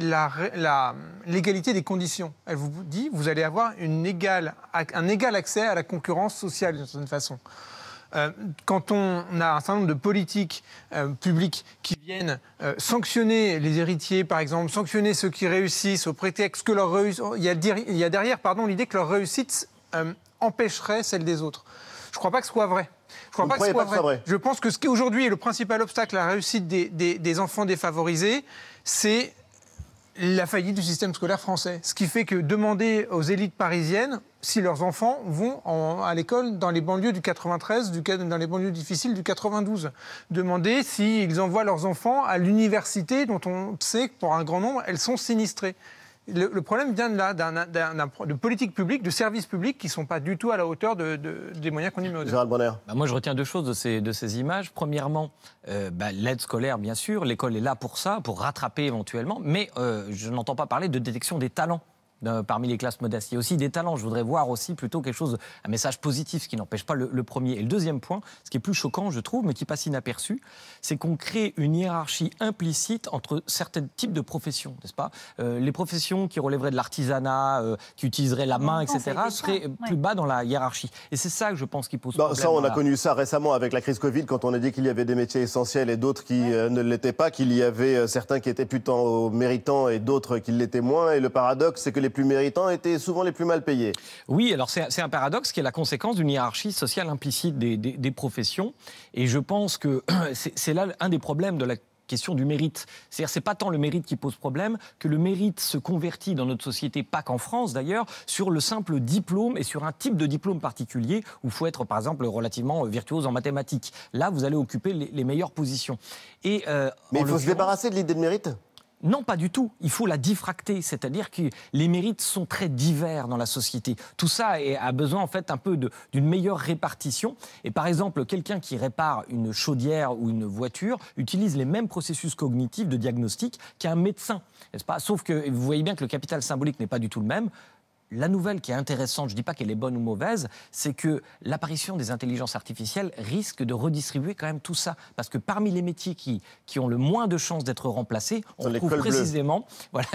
l'égalité des conditions. Elle vous dit, vous allez avoir un égal accès à la concurrence sociale, d'une certaine façon. Quand on a un certain nombre de politiques publiques qui viennent sanctionner les héritiers, par exemple, sanctionner ceux qui réussissent au prétexte que leur réussite... Il y a derrière l'idée que leur réussite empêcherait celle des autres. Je ne crois pas que ce soit vrai. Je ne crois pas que ce soit vrai. Je pense que ce qui aujourd'hui est le principal obstacle à la réussite des enfants défavorisés, c'est la faillite du système scolaire français. Ce qui fait que demander aux élites parisiennes si leurs enfants vont à l'école dans les banlieues du 93, dans les banlieues difficiles du 92. Demander s'ils envoient leurs enfants à l'université dont on sait que pour un grand nombre, elles sont sinistrées. Le problème vient de là, de politiques publiques, de services publics qui ne sont pas du tout à la hauteur des moyens qu'on y met. Gérald Bronner. Bah moi, je retiens 2 choses de ces images. Premièrement, l'aide scolaire, bien sûr. L'école est là pour ça, pour rattraper éventuellement. Mais je n'entends pas parler de détection des talents parmi les classes modestes. Il y a aussi des talents. Je voudrais voir aussi plutôt quelque chose, un message positif, ce qui n'empêche pas le premier. Et le deuxième point, ce qui est plus choquant, je trouve, mais qui passe inaperçu, c'est qu'on crée une hiérarchie implicite entre certains types de professions, n'est-ce pas? Les professions qui relèveraient de l'artisanat, qui utiliseraient la main, etc., seraient plus bas dans la hiérarchie. Et c'est ça que je pense qui pose problème. Ça, on a connu ça récemment avec la crise Covid, quand on a dit qu'il y avait des métiers essentiels et d'autres qui ne l'étaient pas, qu'il y avait certains qui étaient plutôt méritants et d'autres qui l'étaient moins. Et le paradoxe, c'est que les plus méritants étaient souvent les plus mal payés. Oui, alors c'est un paradoxe qui est la conséquence d'une hiérarchie sociale implicite des professions. Et je pense que c'est là un des problèmes de la question du mérite. C'est-à-dire, c'est pas tant le mérite qui pose problème que le mérite se convertit dans notre société, pas qu'en France d'ailleurs, sur le simple diplôme et sur un type de diplôme particulier où il faut être par exemple relativement virtuose en mathématiques. Là, vous allez occuper les meilleures positions. Et, mais il faut se débarrasser de l'idée de mérite ? Non, pas du tout. Il faut la diffracter, c'est-à-dire que les mérites sont très divers dans la société. Tout ça a besoin en fait un peu d'une meilleure répartition. Et par exemple, quelqu'un qui répare une chaudière ou une voiture utilise les mêmes processus cognitifs de diagnostic qu'un médecin, n'est-ce pas? Sauf que vous voyez bien que le capital symbolique n'est pas du tout le même. La nouvelle qui est intéressante, je ne dis pas qu'elle est bonne ou mauvaise, c'est que l'apparition des intelligences artificielles risque de redistribuer quand même tout ça. Parce que parmi les métiers qui ont le moins de chances d'être remplacés, on trouve précisément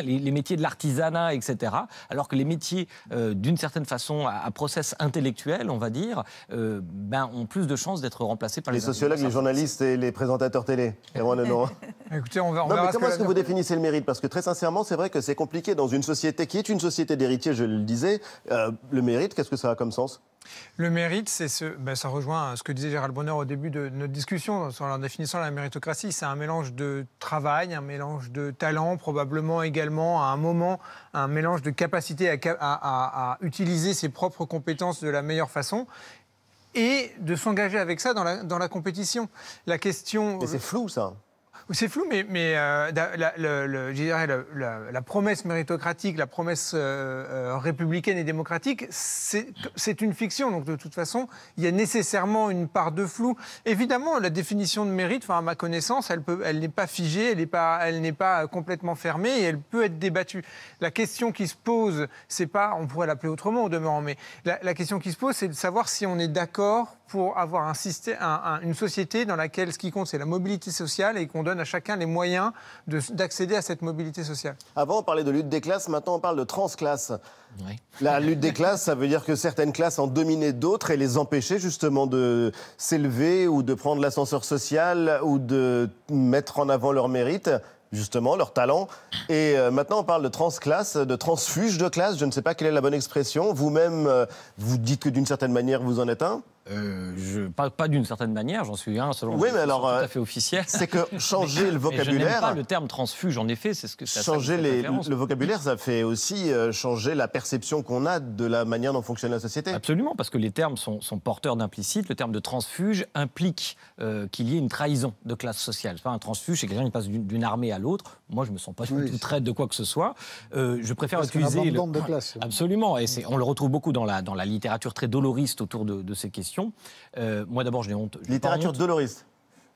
les métiers de l'artisanat, etc. Alors que les métiers, d'une certaine façon, à process intellectuel, on va dire, ont plus de chances d'être remplacés par les sociologues, les journalistes et les présentateurs télé. Erwan Le Noan. Écoutez, on verra mais comment est-ce que vous définissez le mérite? Parce que très sincèrement, c'est vrai que c'est compliqué dans une société qui est une société d'héritiers, je le disais. Le mérite, qu'est-ce que ça a comme sens? Le mérite, c'est ça rejoint ce que disait Gérald Bronner au début de notre discussion en définissant la méritocratie. C'est un mélange de travail, un mélange de talent, probablement également à un moment, un mélange de capacité à utiliser ses propres compétences de la meilleure façon et de s'engager avec ça dans la compétition. La question... Mais c'est flou, ça. C'est flou, mais je dirais la promesse méritocratique, la promesse républicaine et démocratique, c'est une fiction. Donc de toute façon, il y a nécessairement une part de flou. Évidemment, la définition de mérite, enfin, à ma connaissance, elle n'est pas figée, elle n'est pas complètement fermée et elle peut être débattue. La question qui se pose, c'est pas, on pourrait l'appeler autrement au demeurant, mais la question qui se pose, c'est de savoir si on est d'accord pour avoir un système, une société dans laquelle ce qui compte, c'est la mobilité sociale et qu'on donne à chacun les moyens d'accéder à cette mobilité sociale. Avant, on parlait de lutte des classes, maintenant on parle de transclasse. Oui. La lutte des classes, ça veut dire que certaines classes en dominaient d'autres et les empêchaient justement de s'élever ou de prendre l'ascenseur social ou de mettre en avant leur mérite, justement, leur talent. Et maintenant, on parle de transclasse, de transfuge de classe. Je ne sais pas quelle est la bonne expression. Vous-même, vous dites que d'une certaine manière, vous en êtes un. Pas d'une certaine manière, j'en suis un, selon tout à fait officiel. C'est que changer le vocabulaire... Mais je n'aime pas le terme transfuge, en effet, c'est ce que... Changer le vocabulaire, ça fait aussi changer la perception qu'on a de la manière dont fonctionne la société. Absolument, parce que les termes sont porteurs d'implicite. Le terme de transfuge implique qu'il y ait une trahison de classe sociale. Enfin, un transfuge, c'est quelqu'un qui passe d'une armée à l'autre. Moi, je ne me sens pas du tout traître de quoi que ce soit. Je préfère utiliser... Le... de classe. Absolument, et on le retrouve beaucoup dans la littérature très doloriste autour de ces questions. Moi d'abord, je n'ai honte. Littérature doloriste.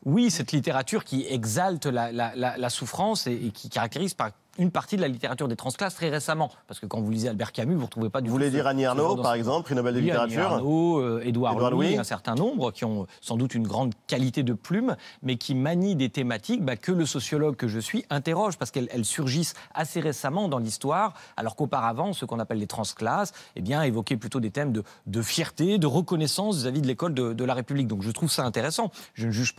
Oui, cette littérature qui exalte la souffrance et qui caractérise par une partie de la littérature des transclasses très récemment. Parce que quand vous lisez Albert Camus, vous ne retrouvez pas du tout... Vous voulez dire Annie Ernaux, par exemple, prix Nobel de littérature. Annie Ernaux, Édouard Louis, un certain nombre, qui ont sans doute une grande qualité de plume, mais qui manient des thématiques que le sociologue que je suis interroge, parce qu'elles surgissent assez récemment dans l'histoire, alors qu'auparavant, ce qu'on appelle les transclasses, eh bien, évoquaient plutôt des thèmes de fierté, de reconnaissance vis-à-vis de l'école de la République. Donc je trouve ça intéressant. Je ne juge pas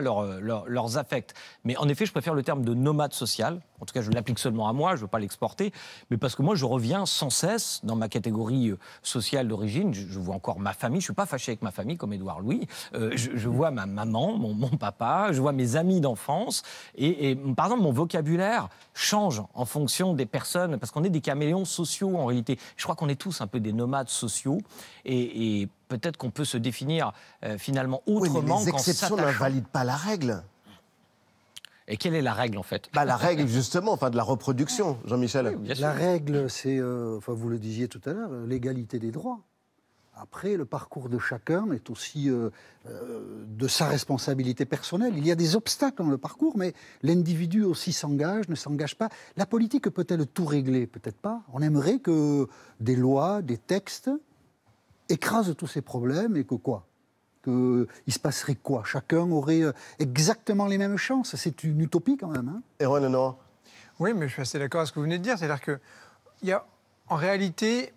leurs affects. Mais en effet, je préfère le terme de nomade social. En tout cas, je l'applique seulement à moi, je ne veux pas l'exporter, mais parce que moi, je reviens sans cesse dans ma catégorie sociale d'origine. Je vois encore ma famille, je ne suis pas fâché avec ma famille comme Édouard Louis. Je vois ma maman, mon papa, je vois mes amis d'enfance. Et par exemple, mon vocabulaire change en fonction des personnes, parce qu'on est des caméléons sociaux en réalité. Je crois qu'on est tous un peu des nomades sociaux. Et peut-être qu'on peut se définir finalement autrement. Oui, mais les exceptions n'invalident pas la règle. Et quelle est la règle, en fait? La règle, justement, de la reproduction, Jean-Michel. Oui, la règle, c'est, vous le disiez tout à l'heure, l'égalité des droits. Après, le parcours de chacun est aussi de sa responsabilité personnelle. Il y a des obstacles dans le parcours, mais l'individu aussi s'engage, ne s'engage pas. La politique peut-elle tout régler? Peut-être pas. On aimerait que des lois, des textes écrasent tous ces problèmes et que quoi? Il se passerait quoi? Chacun aurait exactement les mêmes chances. C'est une utopie quand même. Hein. Erwan Le Noan. Oui, mais je suis assez d'accord avec ce que vous venez de dire. C'est-à-dire que, en réalité,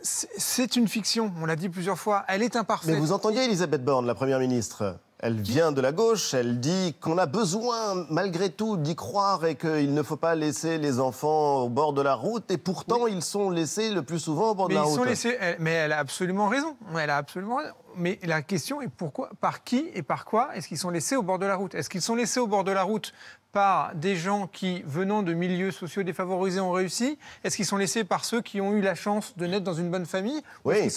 c'est une fiction. On l'a dit plusieurs fois. Elle est imparfaite. Mais vous entendiez Elisabeth Borne, la Première ministre. Elle vient de la gauche. Elle dit qu'on a besoin, malgré tout, d'y croire et qu'il ne faut pas laisser les enfants au bord de la route. Et pourtant, ils sont laissés le plus souvent au bord de la route. Mais elle a absolument raison. Elle a absolument raison. Mais la question est pourquoi, par qui et par quoi est-ce qu'ils sont laissés au bord de la route? Est-ce qu'ils sont laissés au bord de la route par des gens qui, venant de milieux sociaux défavorisés, ont réussi? Est-ce qu'ils sont laissés par ceux qui ont eu la chance de naître dans une bonne famille? Oui.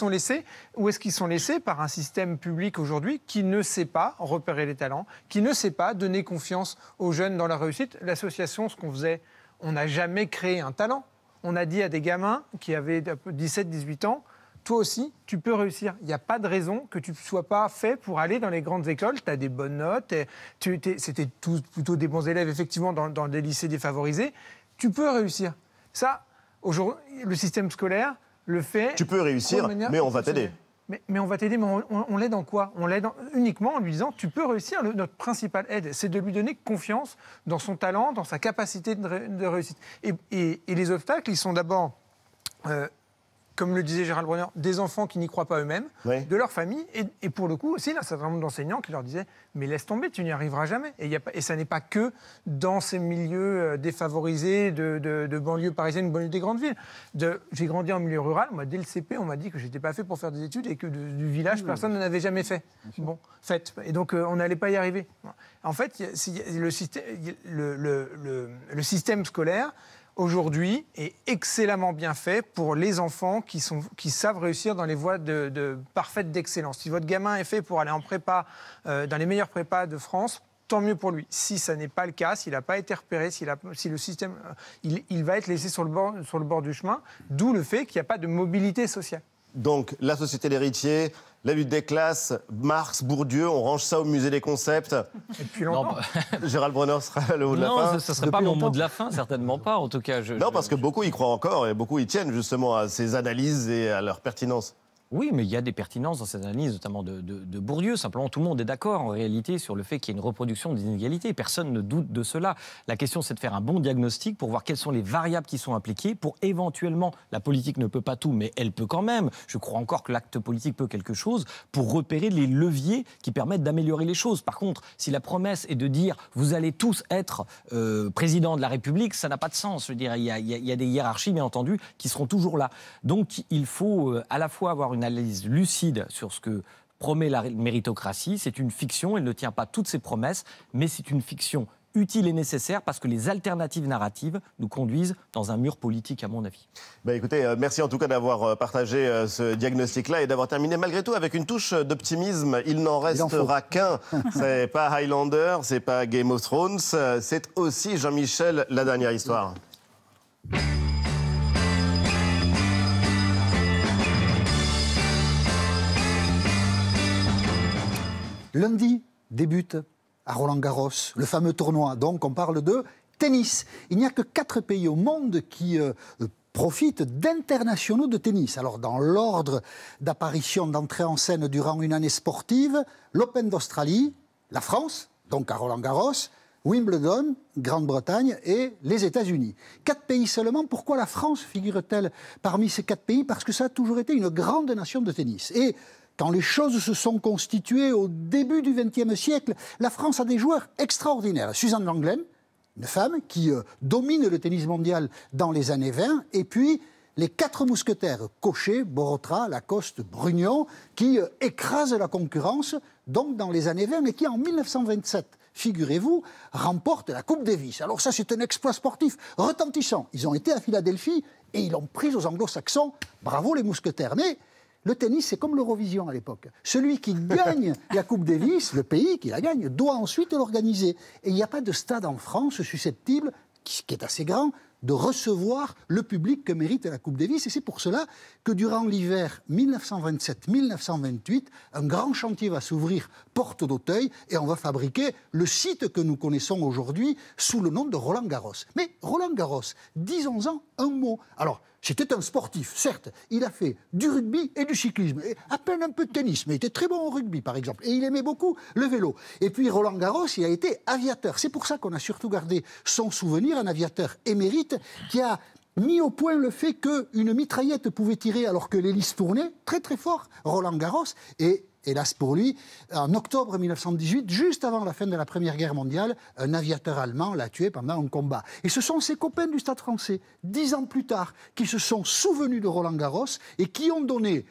Ou est-ce qu'ils sont laissés par un système public aujourd'hui qui ne sait pas repérer les talents, qui ne sait pas donner confiance aux jeunes dans leur réussite? L'association, ce qu'on faisait, on n'a jamais créé un talent. On a dit à des gamins qui avaient 17-18 ans, toi aussi, tu peux réussir. Il n'y a pas de raison que tu ne sois pas fait pour aller dans les grandes écoles. Tu as des bonnes notes. C'était plutôt des bons élèves, effectivement, dans des lycées défavorisés. Tu peux réussir. Ça, aujourd'hui, le système scolaire le fait... Tu peux réussir, mais on va t'aider. Mais on va t'aider, mais on l'aide en quoi? On l'aide uniquement en lui disant, tu peux réussir. Notre principale aide, c'est de lui donner confiance dans son talent, dans sa capacité de réussite. Et les obstacles, ils sont d'abord... comme le disait Gérald Bronner, des enfants qui n'y croient pas eux-mêmes, oui, de leur famille, et pour le coup aussi, un certain nombre d'enseignants qui leur disaient « mais laisse tomber, tu n'y arriveras jamais ». Et ça n'est pas que dans ces milieux défavorisés de banlieues parisiennes, banlieues des grandes villes. J'ai grandi en milieu rural, moi, dès le CP, on m'a dit que je n'étais pas fait pour faire des études et que du village, personne n'en avait jamais fait. Bon, fait. Et donc, on n'allait pas y arriver. En fait, le système scolaire... aujourd'hui, est excellemment bien fait pour les enfants qui savent réussir dans les voies parfaites d'excellence. Si votre gamin est fait pour aller en prépa, dans les meilleures prépas de France, tant mieux pour lui. Si ça n'est pas le cas, s'il n'a pas été repéré, si le système, il va être laissé sur le bord du chemin, d'où le fait qu'il n'y a pas de mobilité sociale. Donc, la société d'héritiers, la lutte des classes, Marx, Bourdieu, on range ça au musée des concepts. Et puis longtemps. Non, Gérald Bronner sera le mot de la fin. Non, ce ne serait pas mon mot de la fin, certainement pas, en tout cas. Non, parce que beaucoup y croient encore et beaucoup y tiennent justement à ces analyses et à leur pertinence. Oui, mais il y a des pertinences dans ces analyses, notamment de Bourdieu. Simplement, tout le monde est d'accord, en réalité, sur le fait qu'il y a une reproduction des inégalités. Personne ne doute de cela. La question, c'est de faire un bon diagnostic pour voir quelles sont les variables qui sont impliquées, pour éventuellement, la politique ne peut pas tout, mais elle peut quand même. Je crois encore que l'acte politique peut quelque chose pour repérer les leviers qui permettent d'améliorer les choses. Par contre, si la promesse est de dire « vous allez tous être président de la République », ça n'a pas de sens. Je veux dire, il y a des hiérarchies, bien entendu, qui seront toujours là. Donc, il faut à la fois avoir une analyse lucide sur ce que promet la méritocratie. C'est une fiction, elle ne tient pas toutes ses promesses, mais c'est une fiction utile et nécessaire parce que les alternatives narratives nous conduisent dans un mur politique, à mon avis. Ben écoutez, merci en tout cas d'avoir partagé ce diagnostic-là et d'avoir terminé malgré tout avec une touche d'optimisme. Il n'en restera qu'un. C'est pas Highlander, c'est pas Game of Thrones, c'est aussi, Jean-Michel, la dernière histoire. Oui. Lundi débute à Roland Garros le fameux tournoi, donc on parle de tennis. Il n'y a que 4 pays au monde qui profitent d'internationaux de tennis. Alors dans l'ordre d'apparition, d'entrée en scène durant une année sportive, l'Open d'Australie, la France, donc à Roland Garros, Wimbledon, Grande-Bretagne et les États-Unis. 4 pays seulement. Pourquoi la France figure-t-elle parmi ces 4 pays? Parce que ça a toujours été une grande nation de tennis. Et quand les choses se sont constituées au début du XXe siècle, la France a des joueurs extraordinaires. Suzanne Lenglen, une femme qui domine le tennis mondial dans les années 20, et puis les 4 mousquetaires, Cochet, Borotra, Lacoste, Brugnon, qui écrasent la concurrence donc dans les années 20, mais qui en 1927, figurez-vous, remportent la Coupe Davis. Alors ça, c'est un exploit sportif retentissant. Ils ont été à Philadelphie et ils l'ont prise aux anglo-saxons. Bravo les mousquetaires, mais le tennis, c'est comme l'Eurovision à l'époque. Celui qui gagne la Coupe Davis, le pays qui la gagne, doit ensuite l'organiser. Et il n'y a pas de stade en France susceptible, qui est assez grand, de recevoir le public que mérite la Coupe Davis. Et c'est pour cela que durant l'hiver 1927-1928, un grand chantier va s'ouvrir, porte d'Auteuil, et on va fabriquer le site que nous connaissons aujourd'hui sous le nom de Roland Garros. Mais Roland Garros, disons-en un mot. Alors, c'était un sportif, certes. Il a fait du rugby et du cyclisme, et à peine un peu de tennis, mais il était très bon au rugby, par exemple. Et il aimait beaucoup le vélo. Et puis Roland Garros, il a été aviateur. C'est pour ça qu'on a surtout gardé son souvenir, un aviateur émérite qui a mis au point le fait qu'une mitraillette pouvait tirer alors que l'hélice tournait très très fort, Roland Garros. Et hélas pour lui, en octobre 1918, juste avant la fin de la Première Guerre mondiale, un aviateur allemand l'a tué pendant un combat. Et ce sont ses copains du Stade français, 10 ans plus tard, qui se sont souvenus de Roland Garros et qui ont donné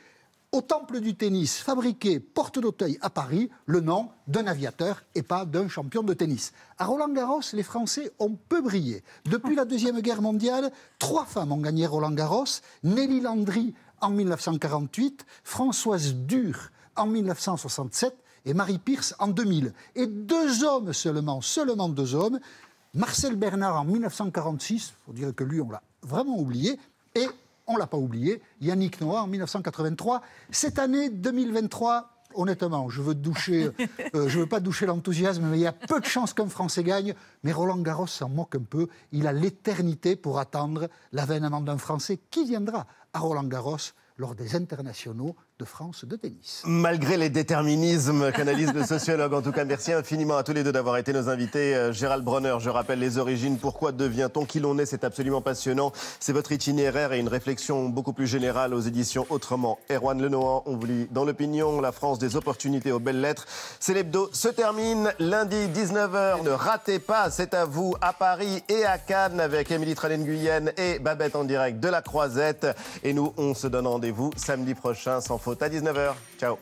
au temple du tennis, fabriqué porte d'Auteuil à Paris, le nom d'un aviateur et pas d'un champion de tennis. À Roland Garros, les Français ont peu brillé. Depuis la Deuxième Guerre mondiale, 3 femmes ont gagné Roland Garros. Nelly Landry en 1948, Françoise Dürr en 1967 et Marie Pierce en 2000. Et 2 hommes seulement, seulement 2 hommes, Marcel Bernard en 1946, il faut dire que lui on l'a vraiment oublié, et on ne l'a pas oublié, Yannick Noah en 1983. Cette année 2023, honnêtement, je veux pas doucher l'enthousiasme, mais il y a peu de chances qu'un Français gagne. Mais Roland Garros s'en moque un peu, il a l'éternité pour attendre l'avènement d'un Français qui viendra à Roland Garros lors des internationaux de France de tennis. Malgré les déterminismes qu'analyse le sociologue, en tout cas, merci infiniment à tous les deux d'avoir été nos invités. Gérald Bronner, je rappelle les origines, pourquoi devient-on qui l'on est, c'est absolument passionnant. C'est votre itinéraire et une réflexion beaucoup plus générale aux éditions Autrement. Erwan Le Noan, on vous lit dans l'opinion, la France des opportunités aux belles lettres. C'est l'hebdo se termine lundi 19h. Ne ratez pas, c'est à vous, à Paris et à Cannes avec Émilie Tralène-Guyenne et Babette en direct de la Croisette. Et nous, on se donne rendez-vous samedi prochain sans faute à 19h. Ciao.